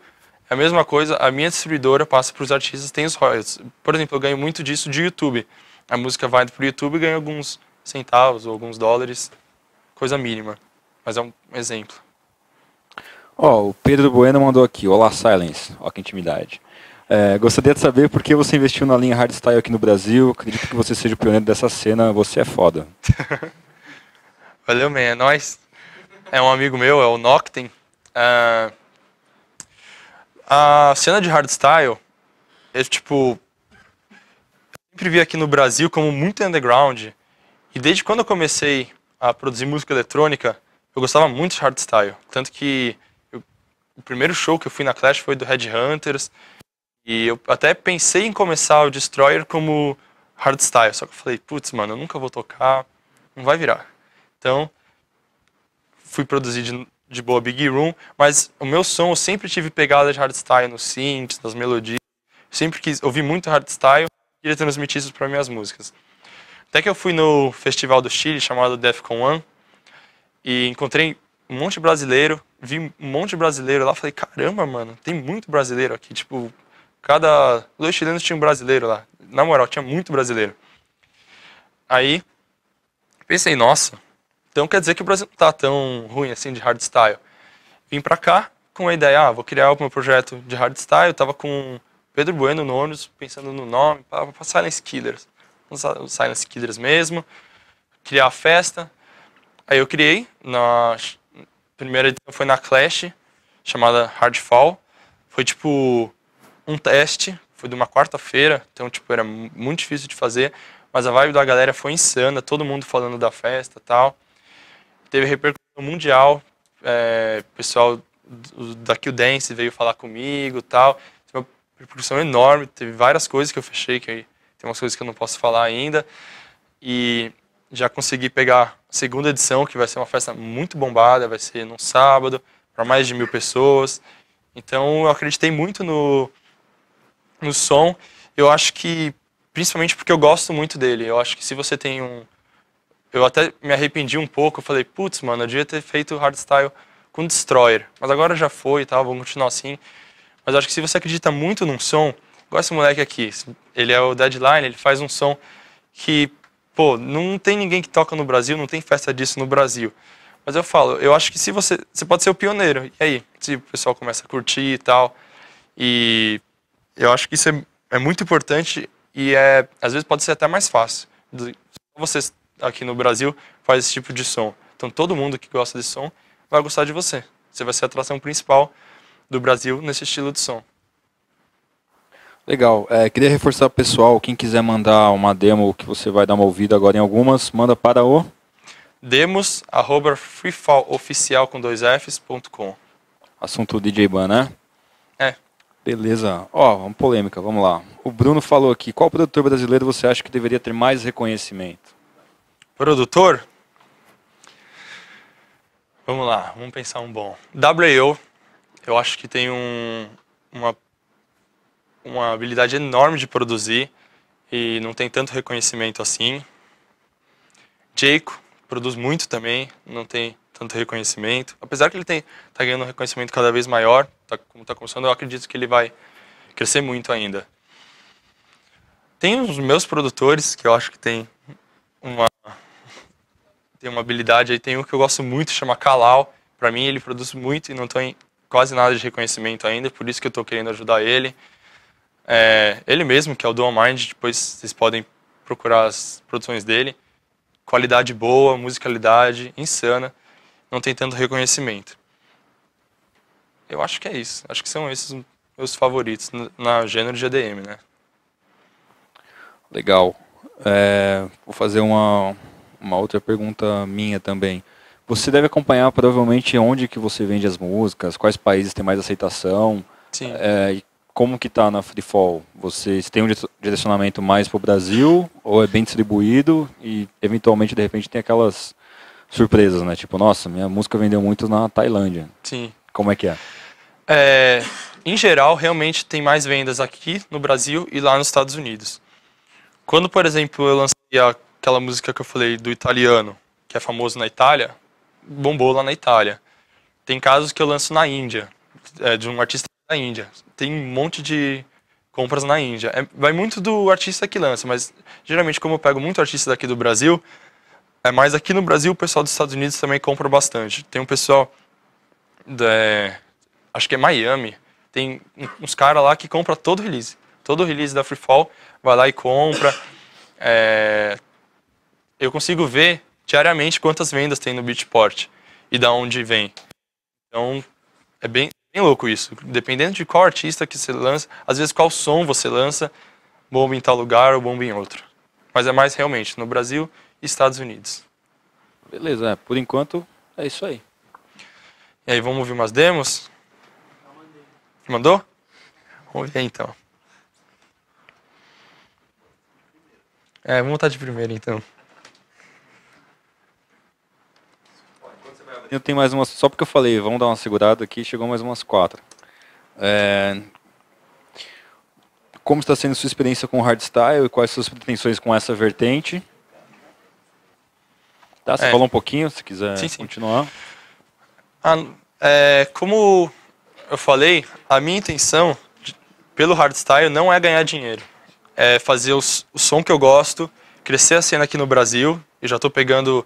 é a mesma coisa, a minha distribuidora passa para os artistas, tem os royalties. Por exemplo, eu ganho muito disso de YouTube. A música vai para o YouTube e ganho alguns centavos ou alguns dólares, coisa mínima. Mas é um exemplo. Ó, o Pedro Bueno mandou aqui, olá Silence, ó que intimidade. Gostaria de saber por que você investiu na linha hardstyle aqui no Brasil, acredito que você seja o pioneiro dessa cena, você é foda. Valeu, man, é nóis. É um amigo meu, é o Noctem. A cena de hardstyle, eu sempre vi aqui no Brasil como muito underground. E desde quando eu comecei a produzir música eletrônica, eu gostava muito de hardstyle. Tanto que o primeiro show que eu fui na Clash foi do Headhunters. E eu até pensei em começar o D-Stroyer como hardstyle. Só que eu falei, putz, mano, eu nunca vou tocar, não vai virar. Então, fui produzir de boa Big Room, mas o meu som, eu sempre tive pegada de hardstyle nos synths, nas melodias. Sempre quis ouvir muito hardstyle e queria transmitir isso para minhas músicas. Até que eu fui no festival do Chile, chamado Defcon One, e encontrei um monte de brasileiro, vi um monte de brasileiro lá, falei, caramba, mano, tem muito brasileiro aqui. Tipo, cada 2 chilenos tinha um brasileiro lá. Na moral, tinha muito brasileiro. Aí, pensei, nossa... Então quer dizer que o Brasil não tá tão ruim assim de hardstyle. Vim pra cá com a ideia, vou criar o meu projeto de hardstyle, tava com Pedro Bueno no ônibus, pensando no nome, para Silence Killers. Os Silence Killers mesmo, criar a festa. Aí eu criei, na primeira edição foi na Clash, chamada Hardfall. Foi tipo um teste, foi de uma quarta-feira, então tipo era muito difícil de fazer, mas a vibe da galera foi insana, todo mundo falando da festa e tal. Teve repercussão mundial, o pessoal da Kill Dance veio falar comigo e tal. Teve uma repercussão enorme, teve várias coisas que eu fechei, que tem umas coisas que eu não posso falar ainda. E já consegui pegar a segunda edição, que vai ser uma festa muito bombada, vai ser num sábado, para mais de 1.000 pessoas. Então eu acreditei muito no som, eu acho que, principalmente porque eu gosto muito dele, eu acho que se você tem um... Eu até me arrependi um pouco, eu falei, putz, mano, eu devia ter feito hardstyle com D-Stroyer, mas agora já foi e tal, vamos continuar assim. Mas eu acho que se você acredita muito num som, igual esse moleque aqui, ele é o Deadline, ele faz um som que, pô, não tem ninguém que toca no Brasil, não tem festa disso no Brasil. Mas eu falo, eu acho que se você pode ser o pioneiro, e aí, se o pessoal começa a curtir e tal, e eu acho que isso é muito importante e às vezes pode ser até mais fácil. Você aqui no Brasil faz esse tipo de som, então todo mundo que gosta desse som vai gostar de você. Você vai ser a atração principal do Brasil nesse estilo de som. Legal, queria reforçar o pessoal, quem quiser mandar uma demo que você vai dar uma ouvida agora em algumas, manda para o... demos@freefalloficial.com. Assunto DJ Ban, né? É. Beleza. Ó, uma polêmica, vamos lá. O Bruno falou aqui, qual produtor brasileiro você acha que deveria ter mais reconhecimento? Produtor? Vamos lá, vamos pensar um bom. W.A.O. Eu acho que tem uma habilidade enorme de produzir e não tem tanto reconhecimento assim. Jayco produz muito também, não tem tanto reconhecimento. Apesar que ele tá ganhando um reconhecimento cada vez maior, como está começando, eu acredito que ele vai crescer muito ainda. Tem os meus produtores, que eu acho que tem uma habilidade aí. Tem um que eu gosto muito, chama Kalau. Para mim, ele produz muito e não tem quase nada de reconhecimento ainda, por isso que eu estou querendo ajudar ele. Ele mesmo, que é o Dual Mind, depois vocês podem procurar as produções dele. Qualidade boa, musicalidade insana, não tem tanto reconhecimento. Eu acho que é isso, acho que são esses meus favoritos no gênero de EDM, né? Legal. Vou fazer uma outra pergunta minha também. Você deve acompanhar provavelmente onde que você vende as músicas, quais países tem mais aceitação. Sim. Como que tá na Freefall? Vocês têm um direcionamento mais pro Brasil ou é bem distribuído e eventualmente de repente tem aquelas surpresas, né? Tipo, nossa, minha música vendeu muito na Tailândia. Sim. Como é que é? Em geral, realmente tem mais vendas aqui no Brasil e lá nos Estados Unidos. Quando, por exemplo, eu lancei aquela música que eu falei do italiano, que é famoso na Itália, bombou lá na Itália. Tem casos que eu lanço na Índia, de um artista da Índia. Tem um monte de compras na Índia. Vai muito do artista que lança, mas geralmente como eu pego muito artista daqui do Brasil, mas aqui no Brasil o pessoal dos Estados Unidos também compra bastante. Tem um pessoal, acho que é Miami, tem uns caras lá que compram todo release. Todo release da Freefall vai lá e compra. Eu consigo ver diariamente quantas vendas tem no Beatport e da onde vem. Então é bem louco isso, dependendo de qual artista que você lança, às vezes qual som você lança, bomba em tal lugar ou bomba em outro. Mas é mais realmente no Brasil e Estados Unidos. Beleza, por enquanto é isso aí. E aí, vamos ouvir umas demos? Eu mandei. Mandou? Vamos ver então. Vamos botar de primeira então. Eu tenho mais umas, só porque eu falei, vamos dar uma segurada aqui, chegou mais umas 4. Como está sendo sua experiência com hardstyle e quais suas pretensões com essa vertente? Tá, você falou um pouquinho, se quiser sim. Continuar. Como eu falei, a minha intenção pelo hardstyle não é ganhar dinheiro, é fazer o som que eu gosto, crescer a cena aqui no Brasil. Eu já estou pegando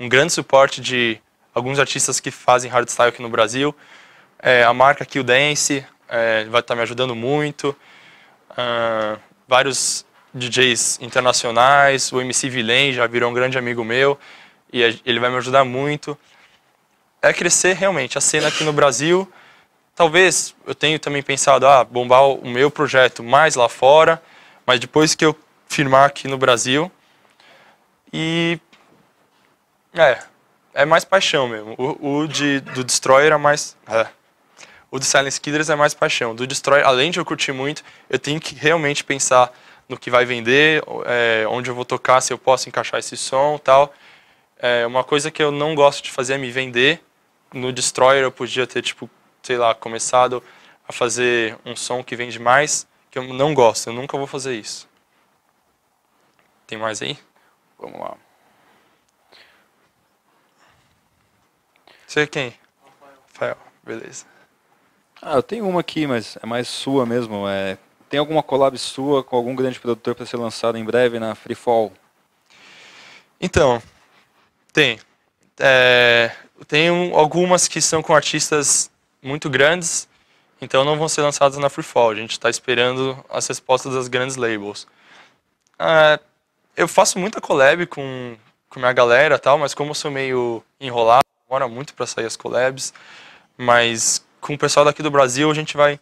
um grande suporte de alguns artistas que fazem hardstyle aqui no Brasil. A marca Kill Dance vai estar me ajudando muito. vários DJs internacionais, o MC Vilain já virou um grande amigo meu e ele vai me ajudar muito. É crescer realmente a cena aqui no Brasil. Talvez eu tenha também pensado, bombar o meu projeto mais lá fora, mas depois que eu firmar aqui no Brasil. E é mais paixão mesmo. Do D-Stroyer é mais... O do Silence Killers é mais paixão. Do D-Stroyer, além de eu curtir muito, eu tenho que realmente pensar no que vai vender, onde eu vou tocar, se eu posso encaixar esse som e tal. Uma coisa que eu não gosto de fazer é me vender. No D-Stroyer eu podia ter, tipo, sei lá, começado a fazer um som que vende mais, que eu não gosto, eu nunca vou fazer isso. Tem mais aí? Vamos lá. Você é quem? Rafael. Beleza. Eu tenho uma aqui, mas é mais sua mesmo. Tem alguma collab sua com algum grande produtor para ser lançado em breve na Freefall? Então, tem. Tem algumas que são com artistas muito grandes, então não vão ser lançadas na Freefall. A gente está esperando as respostas das grandes labels. Eu faço muita collab com minha galera, tal, mas como eu sou meio enrolado, demora muito para sair as collabs, mas... com o pessoal daqui do Brasil, a gente vai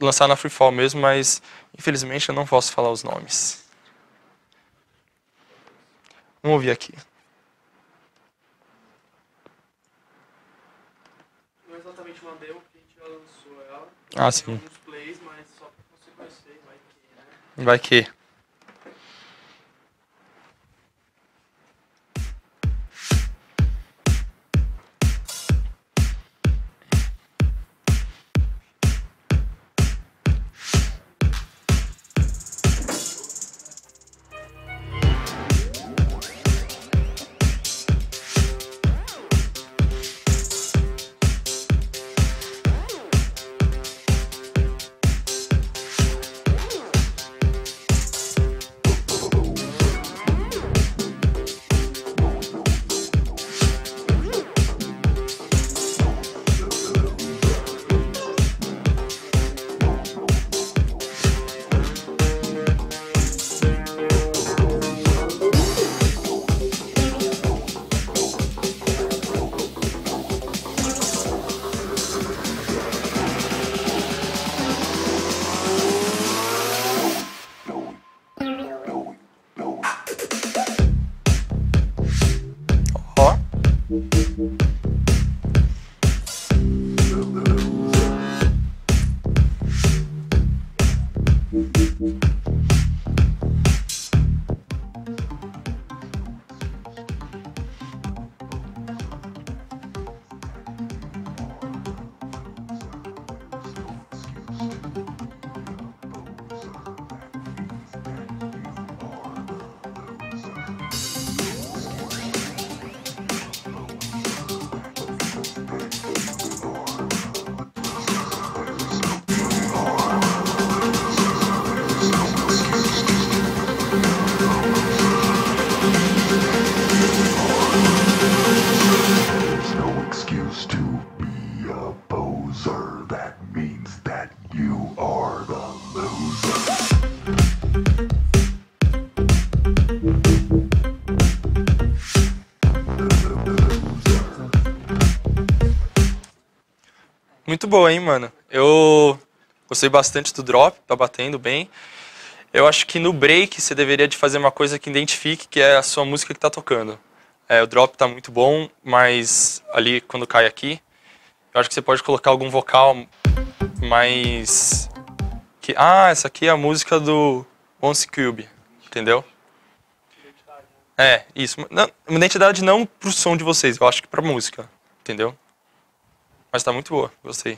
lançar na Freefall mesmo, mas infelizmente eu não posso falar os nomes. Vamos ouvir aqui. Não é exatamente uma demo, porque a gente já lançou ela. Sim. Tem alguns plays, mas só pra você conhecer, vai que, né? Vai que. Muito boa, hein, mano? Eu gostei bastante do drop, tá batendo bem. Eu acho que no break você deveria de fazer uma coisa que identifique que é a sua música que tá tocando. O drop tá muito bom, mas ali quando cai aqui, eu acho que você pode colocar algum vocal mais... que, essa aqui é a música do Once Cube, entendeu? Identidade. Isso. Não, uma identidade não pro som de vocês, eu acho que pra música, entendeu? Mas tá muito boa, gostei.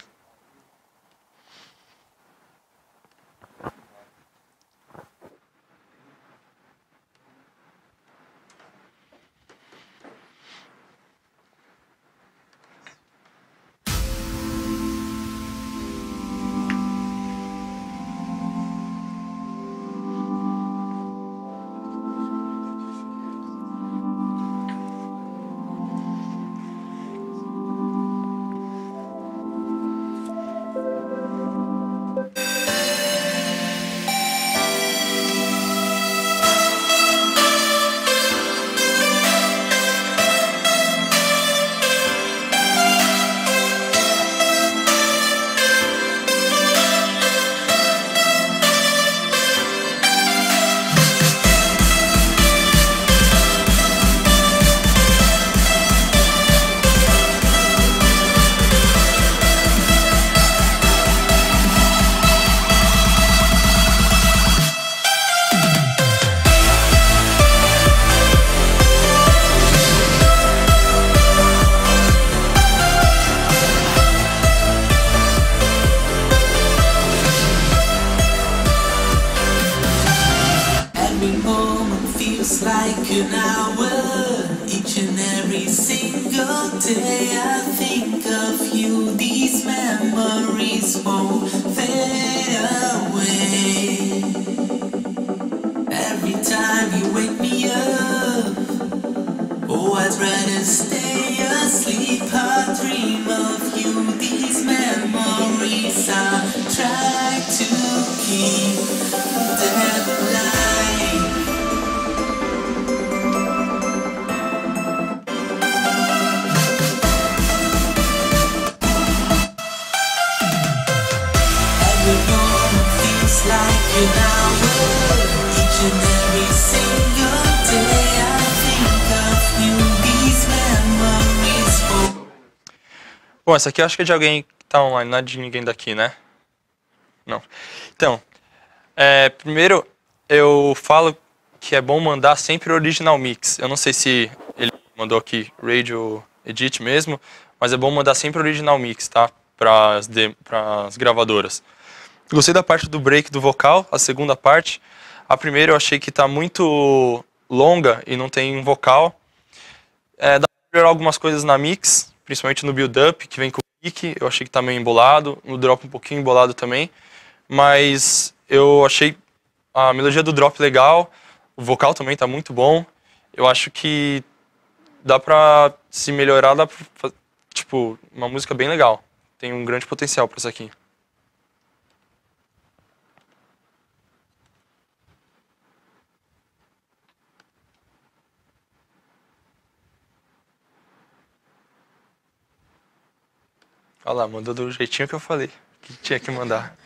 every moment feels like an hour. Each and every single day I think of you. These memories won't fade away. Every time you wake me up, oh, I'd rather stay asleep. I dream of you. These memories I try to keep deadline. Like an hour, each and every single day I think of you, these memories for... Bom, essa aqui eu acho que é de alguém que tá online, não é de ninguém daqui, né? Não. Então, primeiro eu falo que é bom mandar sempre o original mix. Eu não sei se ele mandou aqui Radio Edit mesmo, mas é bom mandar sempre o original mix, tá? Para as gravadoras. Gostei da parte do break do vocal, a segunda parte. A primeira eu achei que tá muito longa e não tem um vocal. Dá pra melhorar algumas coisas na mix, principalmente no build-up, que vem com o kick. Eu achei que tá meio embolado, no drop um pouquinho embolado também. Mas eu achei a melodia do drop legal, o vocal também tá muito bom. Eu acho que dá pra se melhorar, dá pra, tipo, uma música bem legal. Tem um grande potencial pra isso aqui. Olha lá, mandou do jeitinho que eu falei, que tinha que mandar.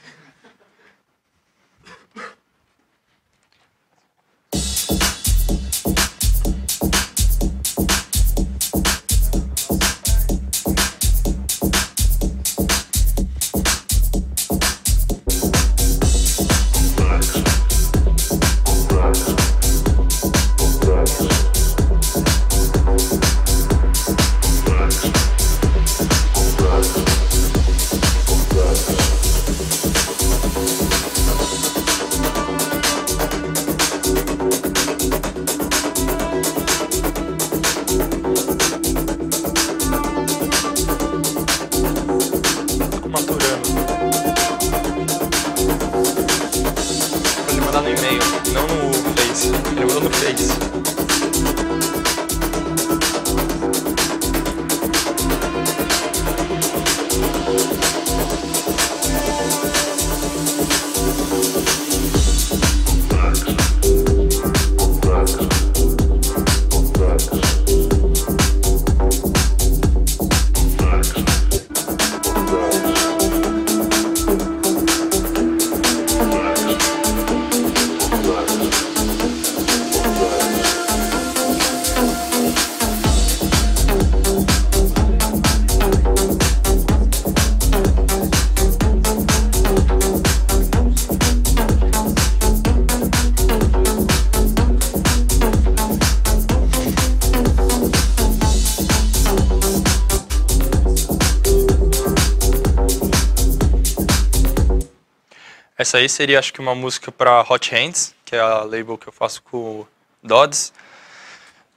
Essa aí seria, acho que, uma música para Hot Hands, que é a label que eu faço com o Dodds.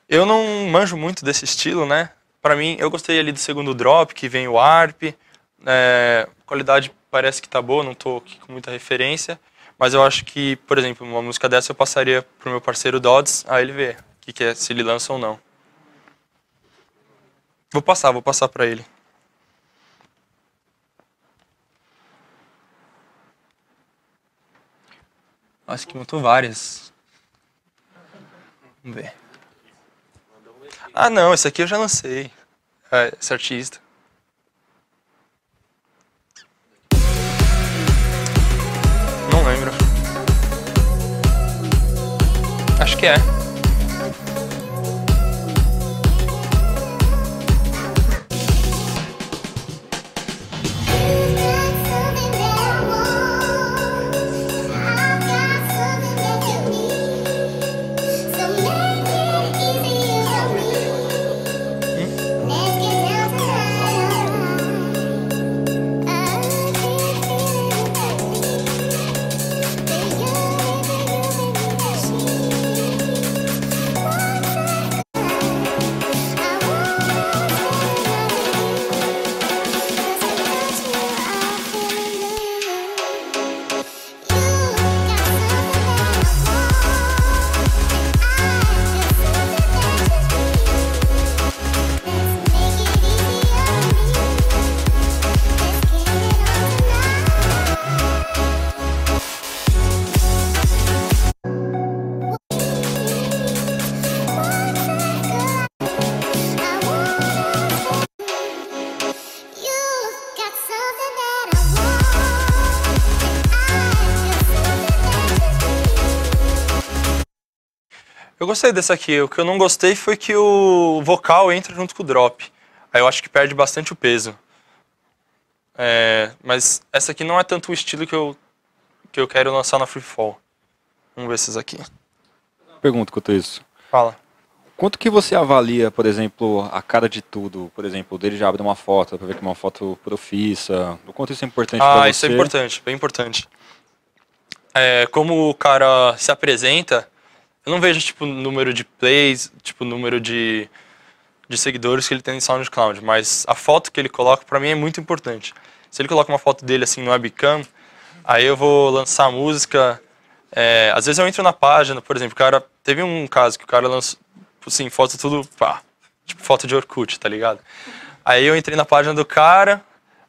Eu não manjo muito desse estilo, né? Para mim, eu gostei ali do segundo drop, que vem o ARP. A qualidade parece que tá boa, não tô aqui com muita referência. Mas eu acho que, por exemplo, uma música dessa eu passaria pro meu parceiro Dodds, aí ele vê que é, se ele lança ou não. Vou passar para ele. Acho que montou várias. Vamos ver. Ah, não, esse aqui eu já lancei. Esse artista. Não lembro. Acho que é. Eu gostei desse aqui. O que eu não gostei foi que o vocal entra junto com o drop. Aí eu acho que perde bastante o peso. É, mas essa aqui não é tanto o estilo que eu quero lançar na Freefall. Vamos ver esses aqui. Pergunta quanto a isso. Fala. Quanto que você avalia, por exemplo, a cara de tudo? Por exemplo, dele já abre uma foto, para ver que é uma foto profissa. O quanto isso é importante para você? Ah, isso é importante, bem importante. É, como o cara se apresenta, eu não vejo tipo número de plays, tipo número de seguidores que ele tem em SoundCloud, mas a foto que ele coloca para mim é muito importante. Se ele coloca uma foto dele assim no webcam, aí eu vou lançar a música. É, às vezes eu entro na página, por exemplo, o cara teve um caso que o cara lançou assim, foto tudo, pá, tipo foto de Orkut, tá ligado? Aí eu entrei na página do cara,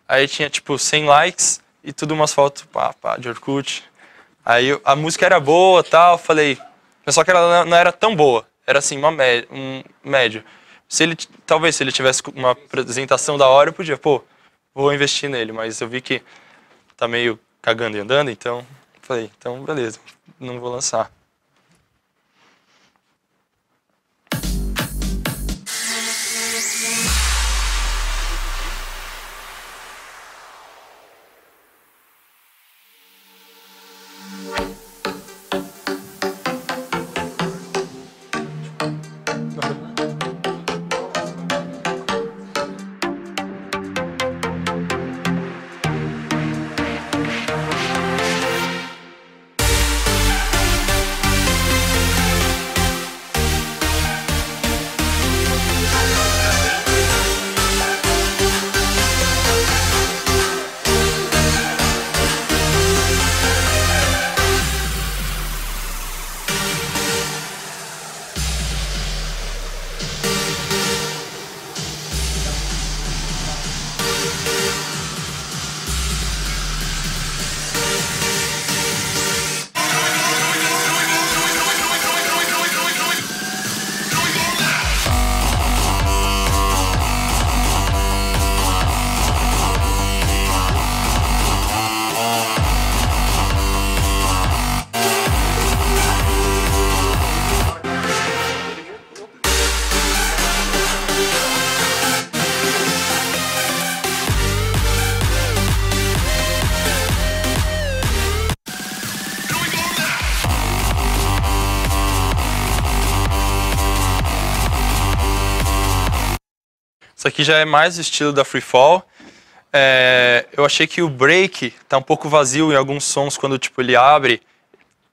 aí tinha tipo 100 likes e tudo umas fotos, pá, pá, de Orkut. Aí a música era boa e tal, falei, mas só que ela não era tão boa, era assim, um médio. Talvez se ele tivesse uma apresentação da hora, eu podia, pô, vou investir nele, mas eu vi que tá meio cagando e andando, então falei, então beleza, não vou lançar. Isso aqui já é mais o estilo da Freefall. É, eu achei que o break tá um pouco vazio em alguns sons quando tipo, ele abre.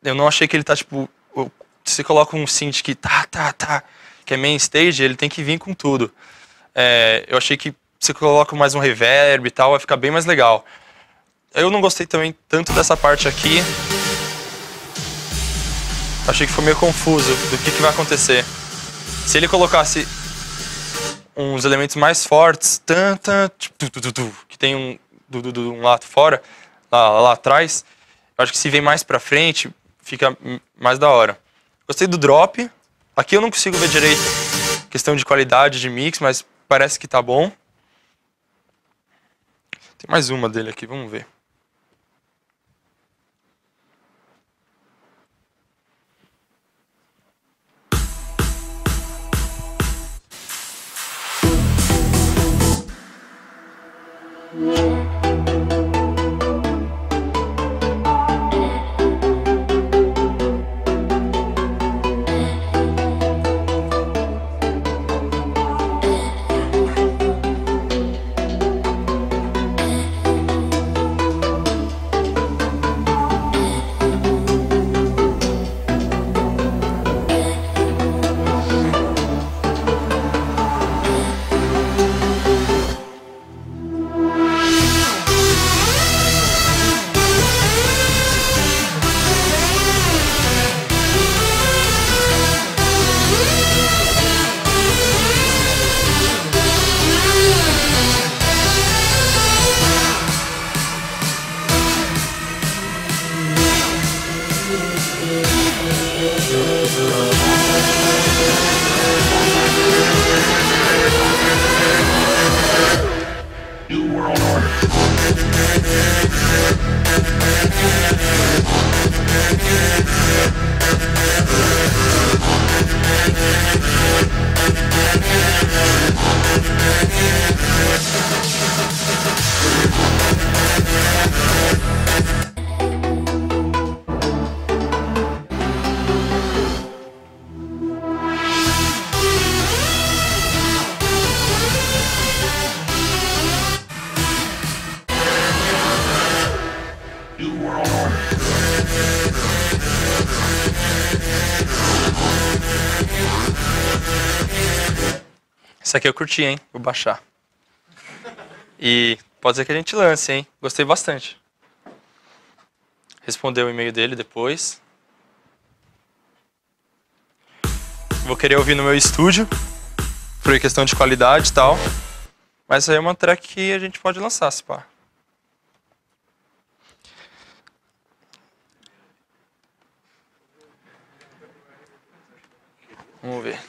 Eu não achei que ele tá tipo... Você coloca um synth que tá, que é main stage, ele tem que vir com tudo. É, eu achei que você coloca mais um reverb e tal, vai ficar bem mais legal. Eu não gostei também tanto dessa parte aqui. Achei que foi meio confuso do que vai acontecer. Se ele colocasse uns elementos mais fortes, que tem um lado fora, lá atrás, eu acho que se vem mais pra frente, fica mais da hora. Gostei do drop, aqui eu não consigo ver direito questão de qualidade de mix, mas parece que tá bom. Tem mais uma dele aqui, vamos ver. Essa aqui eu curti, hein? Vou baixar. E pode ser que a gente lance, hein? Gostei bastante. Respondeu o e-mail dele depois. Vou querer ouvir no meu estúdio, por questão de qualidade e tal. Mas isso aí é uma track que a gente pode lançar, se pá. Vamos ver.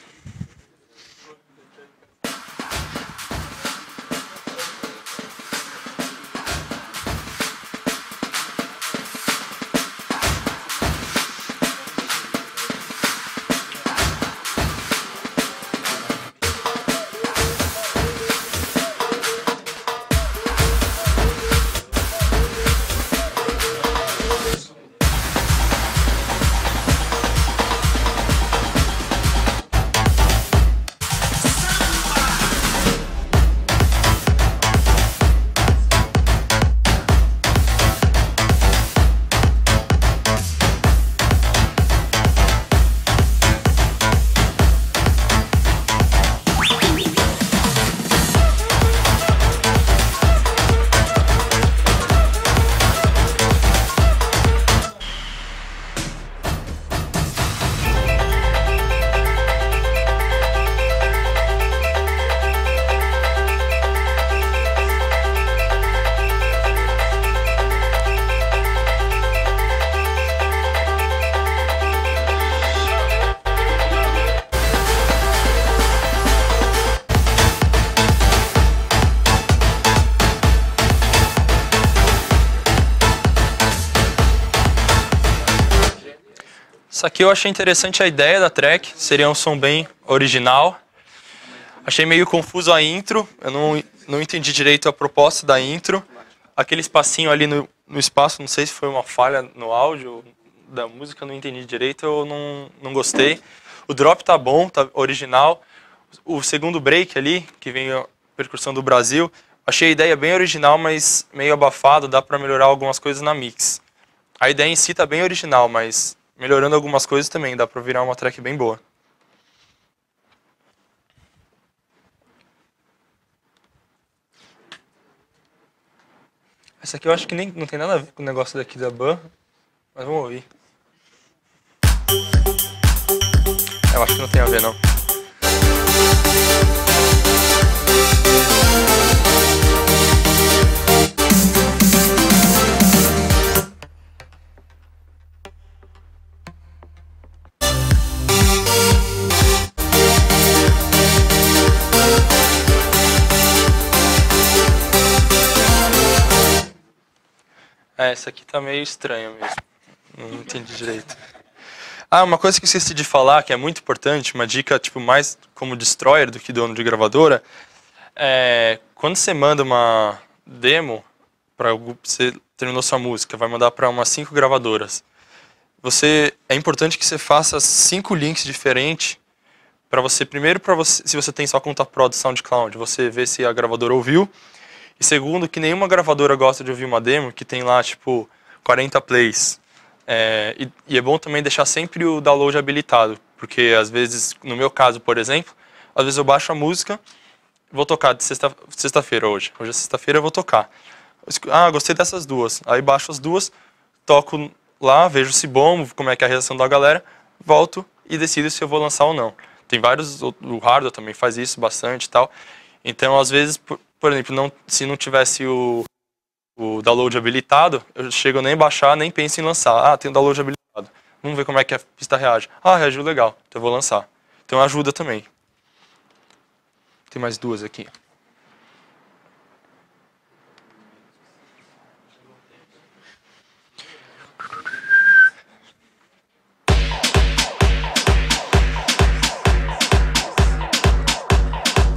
Isso aqui eu achei interessante a ideia da track, seria um som bem original. Achei meio confuso a intro, eu não entendi direito a proposta da intro. Aquele espacinho ali no espaço, não sei se foi uma falha no áudio da música, eu não entendi direito, eu não gostei. O drop tá bom, tá original. O segundo break ali, que vem a percussão do Brasil, achei a ideia bem original, mas meio abafado, dá pra melhorar algumas coisas na mix. A ideia em si tá bem original, mas... melhorando algumas coisas também, dá pra virar uma track bem boa. Essa aqui eu acho que nem, não tem nada a ver com o negócio daqui da ban, mas vamos ouvir. Eu acho que não tem a ver, não. É, essa aqui tá meio estranha mesmo, não entendi direito. Ah, uma coisa que eu esqueci de falar, que é muito importante, uma dica tipo mais como D-Stroyer do que dono de gravadora, é quando você manda uma demo, pra, você terminou sua música, vai mandar para umas 5 gravadoras. É importante que você faça 5 links diferentes, para você, primeiro, se você tem só conta pro do SoundCloud, você vê se a gravadora ouviu. E segundo, que nenhuma gravadora gosta de ouvir uma demo que tem lá, tipo, 40 plays. E é bom também deixar sempre o download habilitado, porque às vezes, no meu caso, por exemplo, às vezes eu baixo a música, vou tocar de sexta-feira hoje. Hoje é sexta-feira, eu vou tocar. Ah, gostei dessas duas. Aí baixo as duas, toco lá, vejo se bom, como é que é a reação da galera, volto e decido se eu vou lançar ou não. Tem vários, o Hardware também faz isso bastante e tal. Então, às vezes... por exemplo, se não tivesse o download habilitado, eu chego nem baixar, nem penso em lançar. Ah, tem o download habilitado. Vamos ver como é que a pista reage. Ah, reagiu legal, então eu vou lançar. Então ajuda também. Tem mais duas aqui.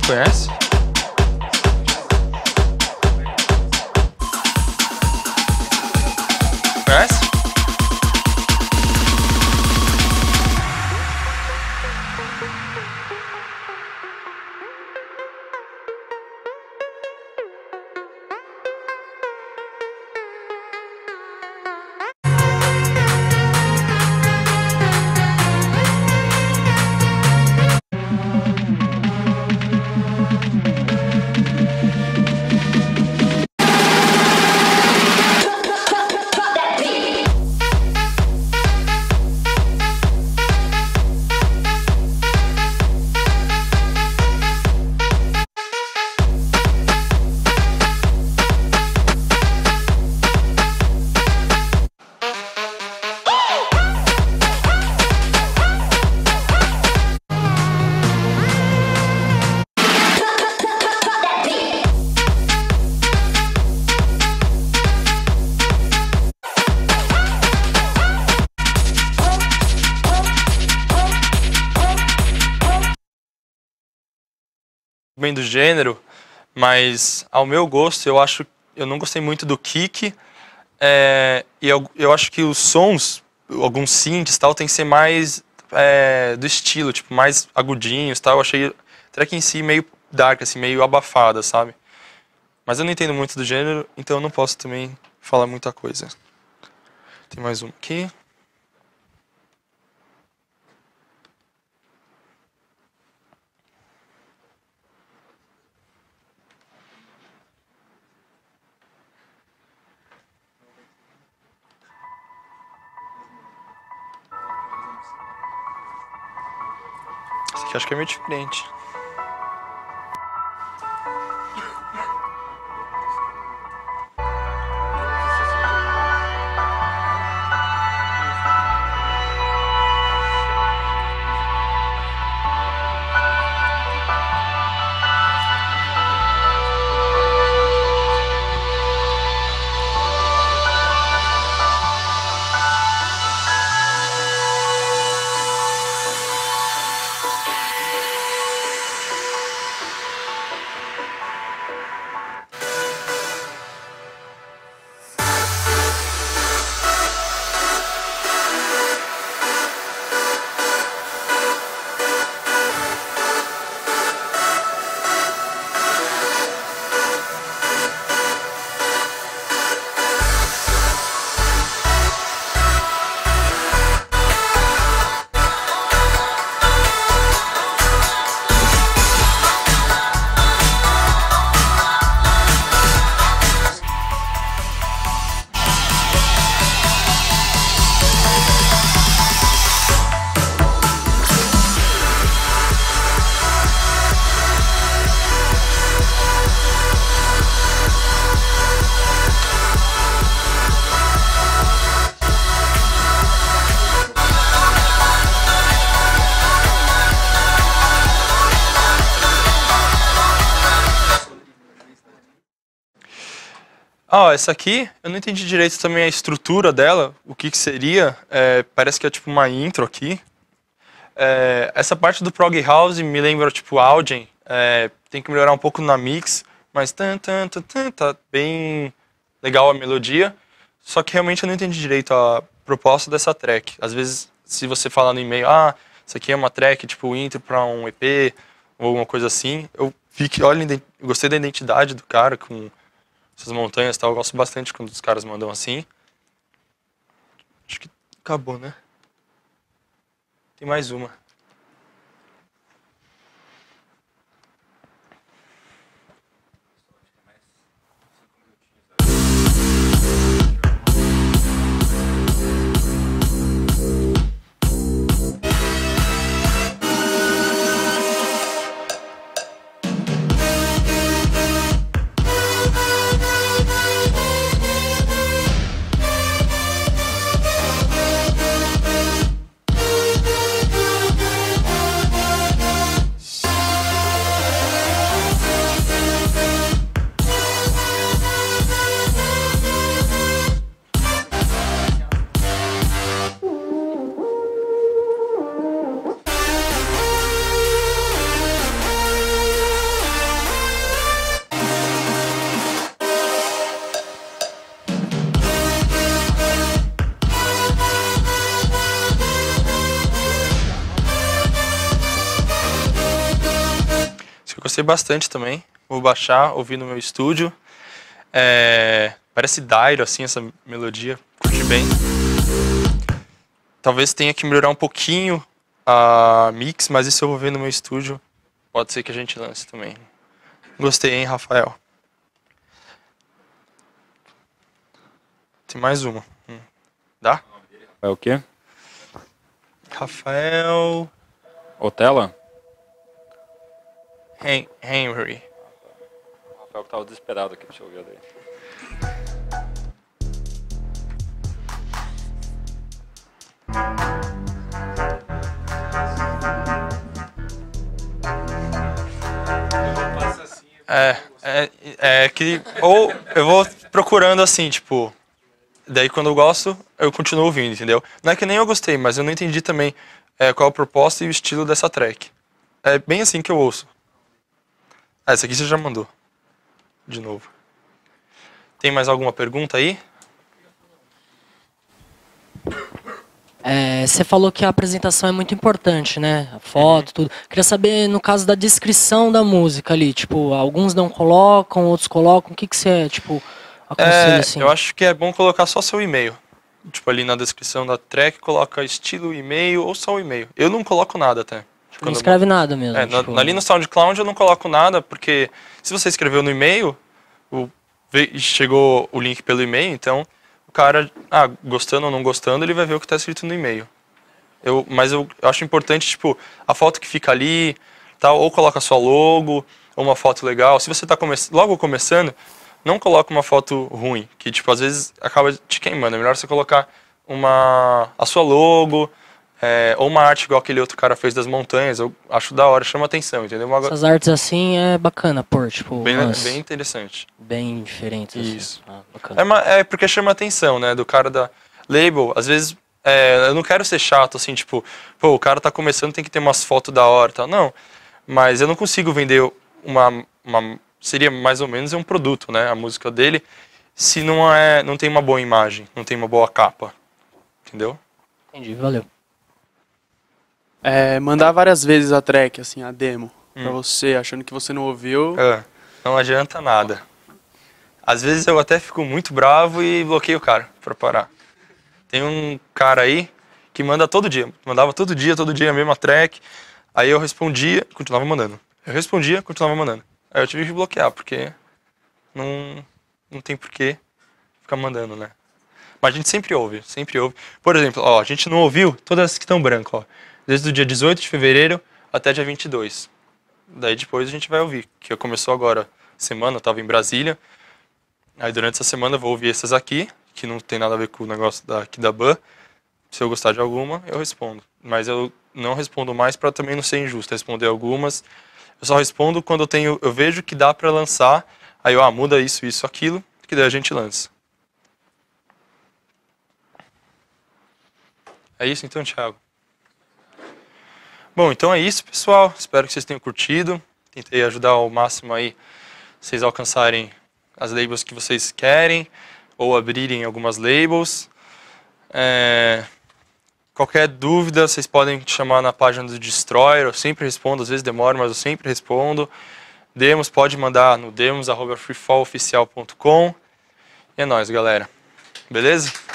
Conhece? bem do gênero, mas ao meu gosto, eu acho, eu não gostei muito do kick, e eu acho que os sons, alguns synths tal, tem que ser mais do estilo, tipo, mais agudinhos tal. Eu achei a track em si meio dark, assim, meio abafada, sabe? Mas eu não entendo muito do gênero, então eu não posso também falar muita coisa. Tem mais um aqui. Esse aqui acho que é meio diferente. Ah, ó, essa aqui, eu não entendi direito também a estrutura dela, o que que seria, parece que é tipo uma intro aqui. Essa parte do prog house me lembra tipo Audien, tem que melhorar um pouco na mix, mas tá bem legal a melodia, só que realmente eu não entendi direito a proposta dessa track. Às vezes, se você falar no e-mail, ah, isso aqui é uma track tipo intro para um EP, ou alguma coisa assim, eu vi que, olha, eu gostei da identidade do cara com essas montanhas e tal, eu gosto bastante quando os caras mandam assim. Acho que acabou, né? Tem mais uma. Gostei bastante também, vou baixar, ouvir no meu estúdio. Parece Dairo, assim, essa melodia, curti bem. Talvez tenha que melhorar um pouquinho a mix, mas isso eu vou ver no meu estúdio. Pode ser que a gente lance também. Gostei, hein, Rafael? Tem mais uma. Dá? É o quê? Rafael... Otela? Henry. O Rafael que tava desesperado aqui, deixa eu ver ali. Que ou eu vou procurando assim, tipo, daí quando eu gosto, eu continuo ouvindo, entendeu? Não é que nem eu gostei, mas eu não entendi também qual a proposta e o estilo dessa track. É bem assim que eu ouço. Ah, essa aqui você já mandou. De novo. Tem mais alguma pergunta aí? É, você falou que a apresentação é muito importante, né? A foto, tudo. Queria saber, no caso da descrição da música ali, tipo, alguns não colocam, outros colocam. O que, que você, tipo, aconselha, assim? Eu acho que é bom colocar só seu e-mail. Tipo, ali na descrição da track, coloca estilo, e-mail ou só o e-mail. Eu não coloco nada até. Tipo, não escreve nada mesmo. É, tipo... ali no SoundCloud eu não coloco nada, porque se você escreveu no e-mail, chegou o link pelo e-mail, então... o cara, gostando ou não gostando, ele vai ver o que está escrito no e-mail. Mas eu acho importante, tipo, a foto que fica ali, tal, ou coloca só logo, ou uma foto legal. Se você está logo começando, não coloca uma foto ruim, que, tipo, às vezes acaba te queimando. É melhor você colocar a sua logo, ou uma arte igual aquele outro cara fez das montanhas. Eu acho da hora, chama atenção, entendeu? Essas artes assim é bacana, pô, tipo... Bem interessante. Bem diferente. Isso. Assim. Ah, é porque chama atenção, né? Do cara da label, às vezes... eu não quero ser chato, assim, tipo... Pô, o cara tá começando, tem que ter umas fotos da hora e tal. Não, mas eu não consigo vender uma... Seria mais ou menos um produto, né? A música dele, se não tem uma boa imagem, não tem uma boa capa. Entendeu? Entendi, valeu. Mandar várias vezes a track, assim, a demo, pra você, achando que você não ouviu. Não adianta nada. Às vezes eu até fico muito bravo e bloqueio o cara pra parar. Tem um cara aí que manda todo dia, mandava todo dia a mesma track. Aí eu respondia, continuava mandando. Aí eu tive que bloquear, porque não tem porquê ficar mandando, né? Mas a gente sempre ouve, Por exemplo, ó, a gente não ouviu todas as que estão brancas, ó. Desde o dia 18 de fevereiro até dia 22. Daí depois a gente vai ouvir, que começou agora semana, eu estava em Brasília. Aí durante essa semana eu vou ouvir essas aqui, que não tem nada a ver com o negócio aqui da ban. Se eu gostar de alguma, eu respondo. Mas eu não respondo mais para também não ser injusto, responder algumas. Eu só respondo quando eu vejo que dá para lançar. Aí eu, muda isso, isso, aquilo, que daí a gente lança. É isso então, Thiago? Bom, então é isso, pessoal. Espero que vocês tenham curtido. Tentei ajudar ao máximo aí vocês alcançarem as labels que vocês querem ou abrirem algumas labels. Qualquer dúvida, vocês podem chamar na página do D-Stroyer. Eu sempre respondo, às vezes demora, mas eu sempre respondo. Demos, pode mandar no demos@freefalloficial.com. E é nóis, galera. Beleza?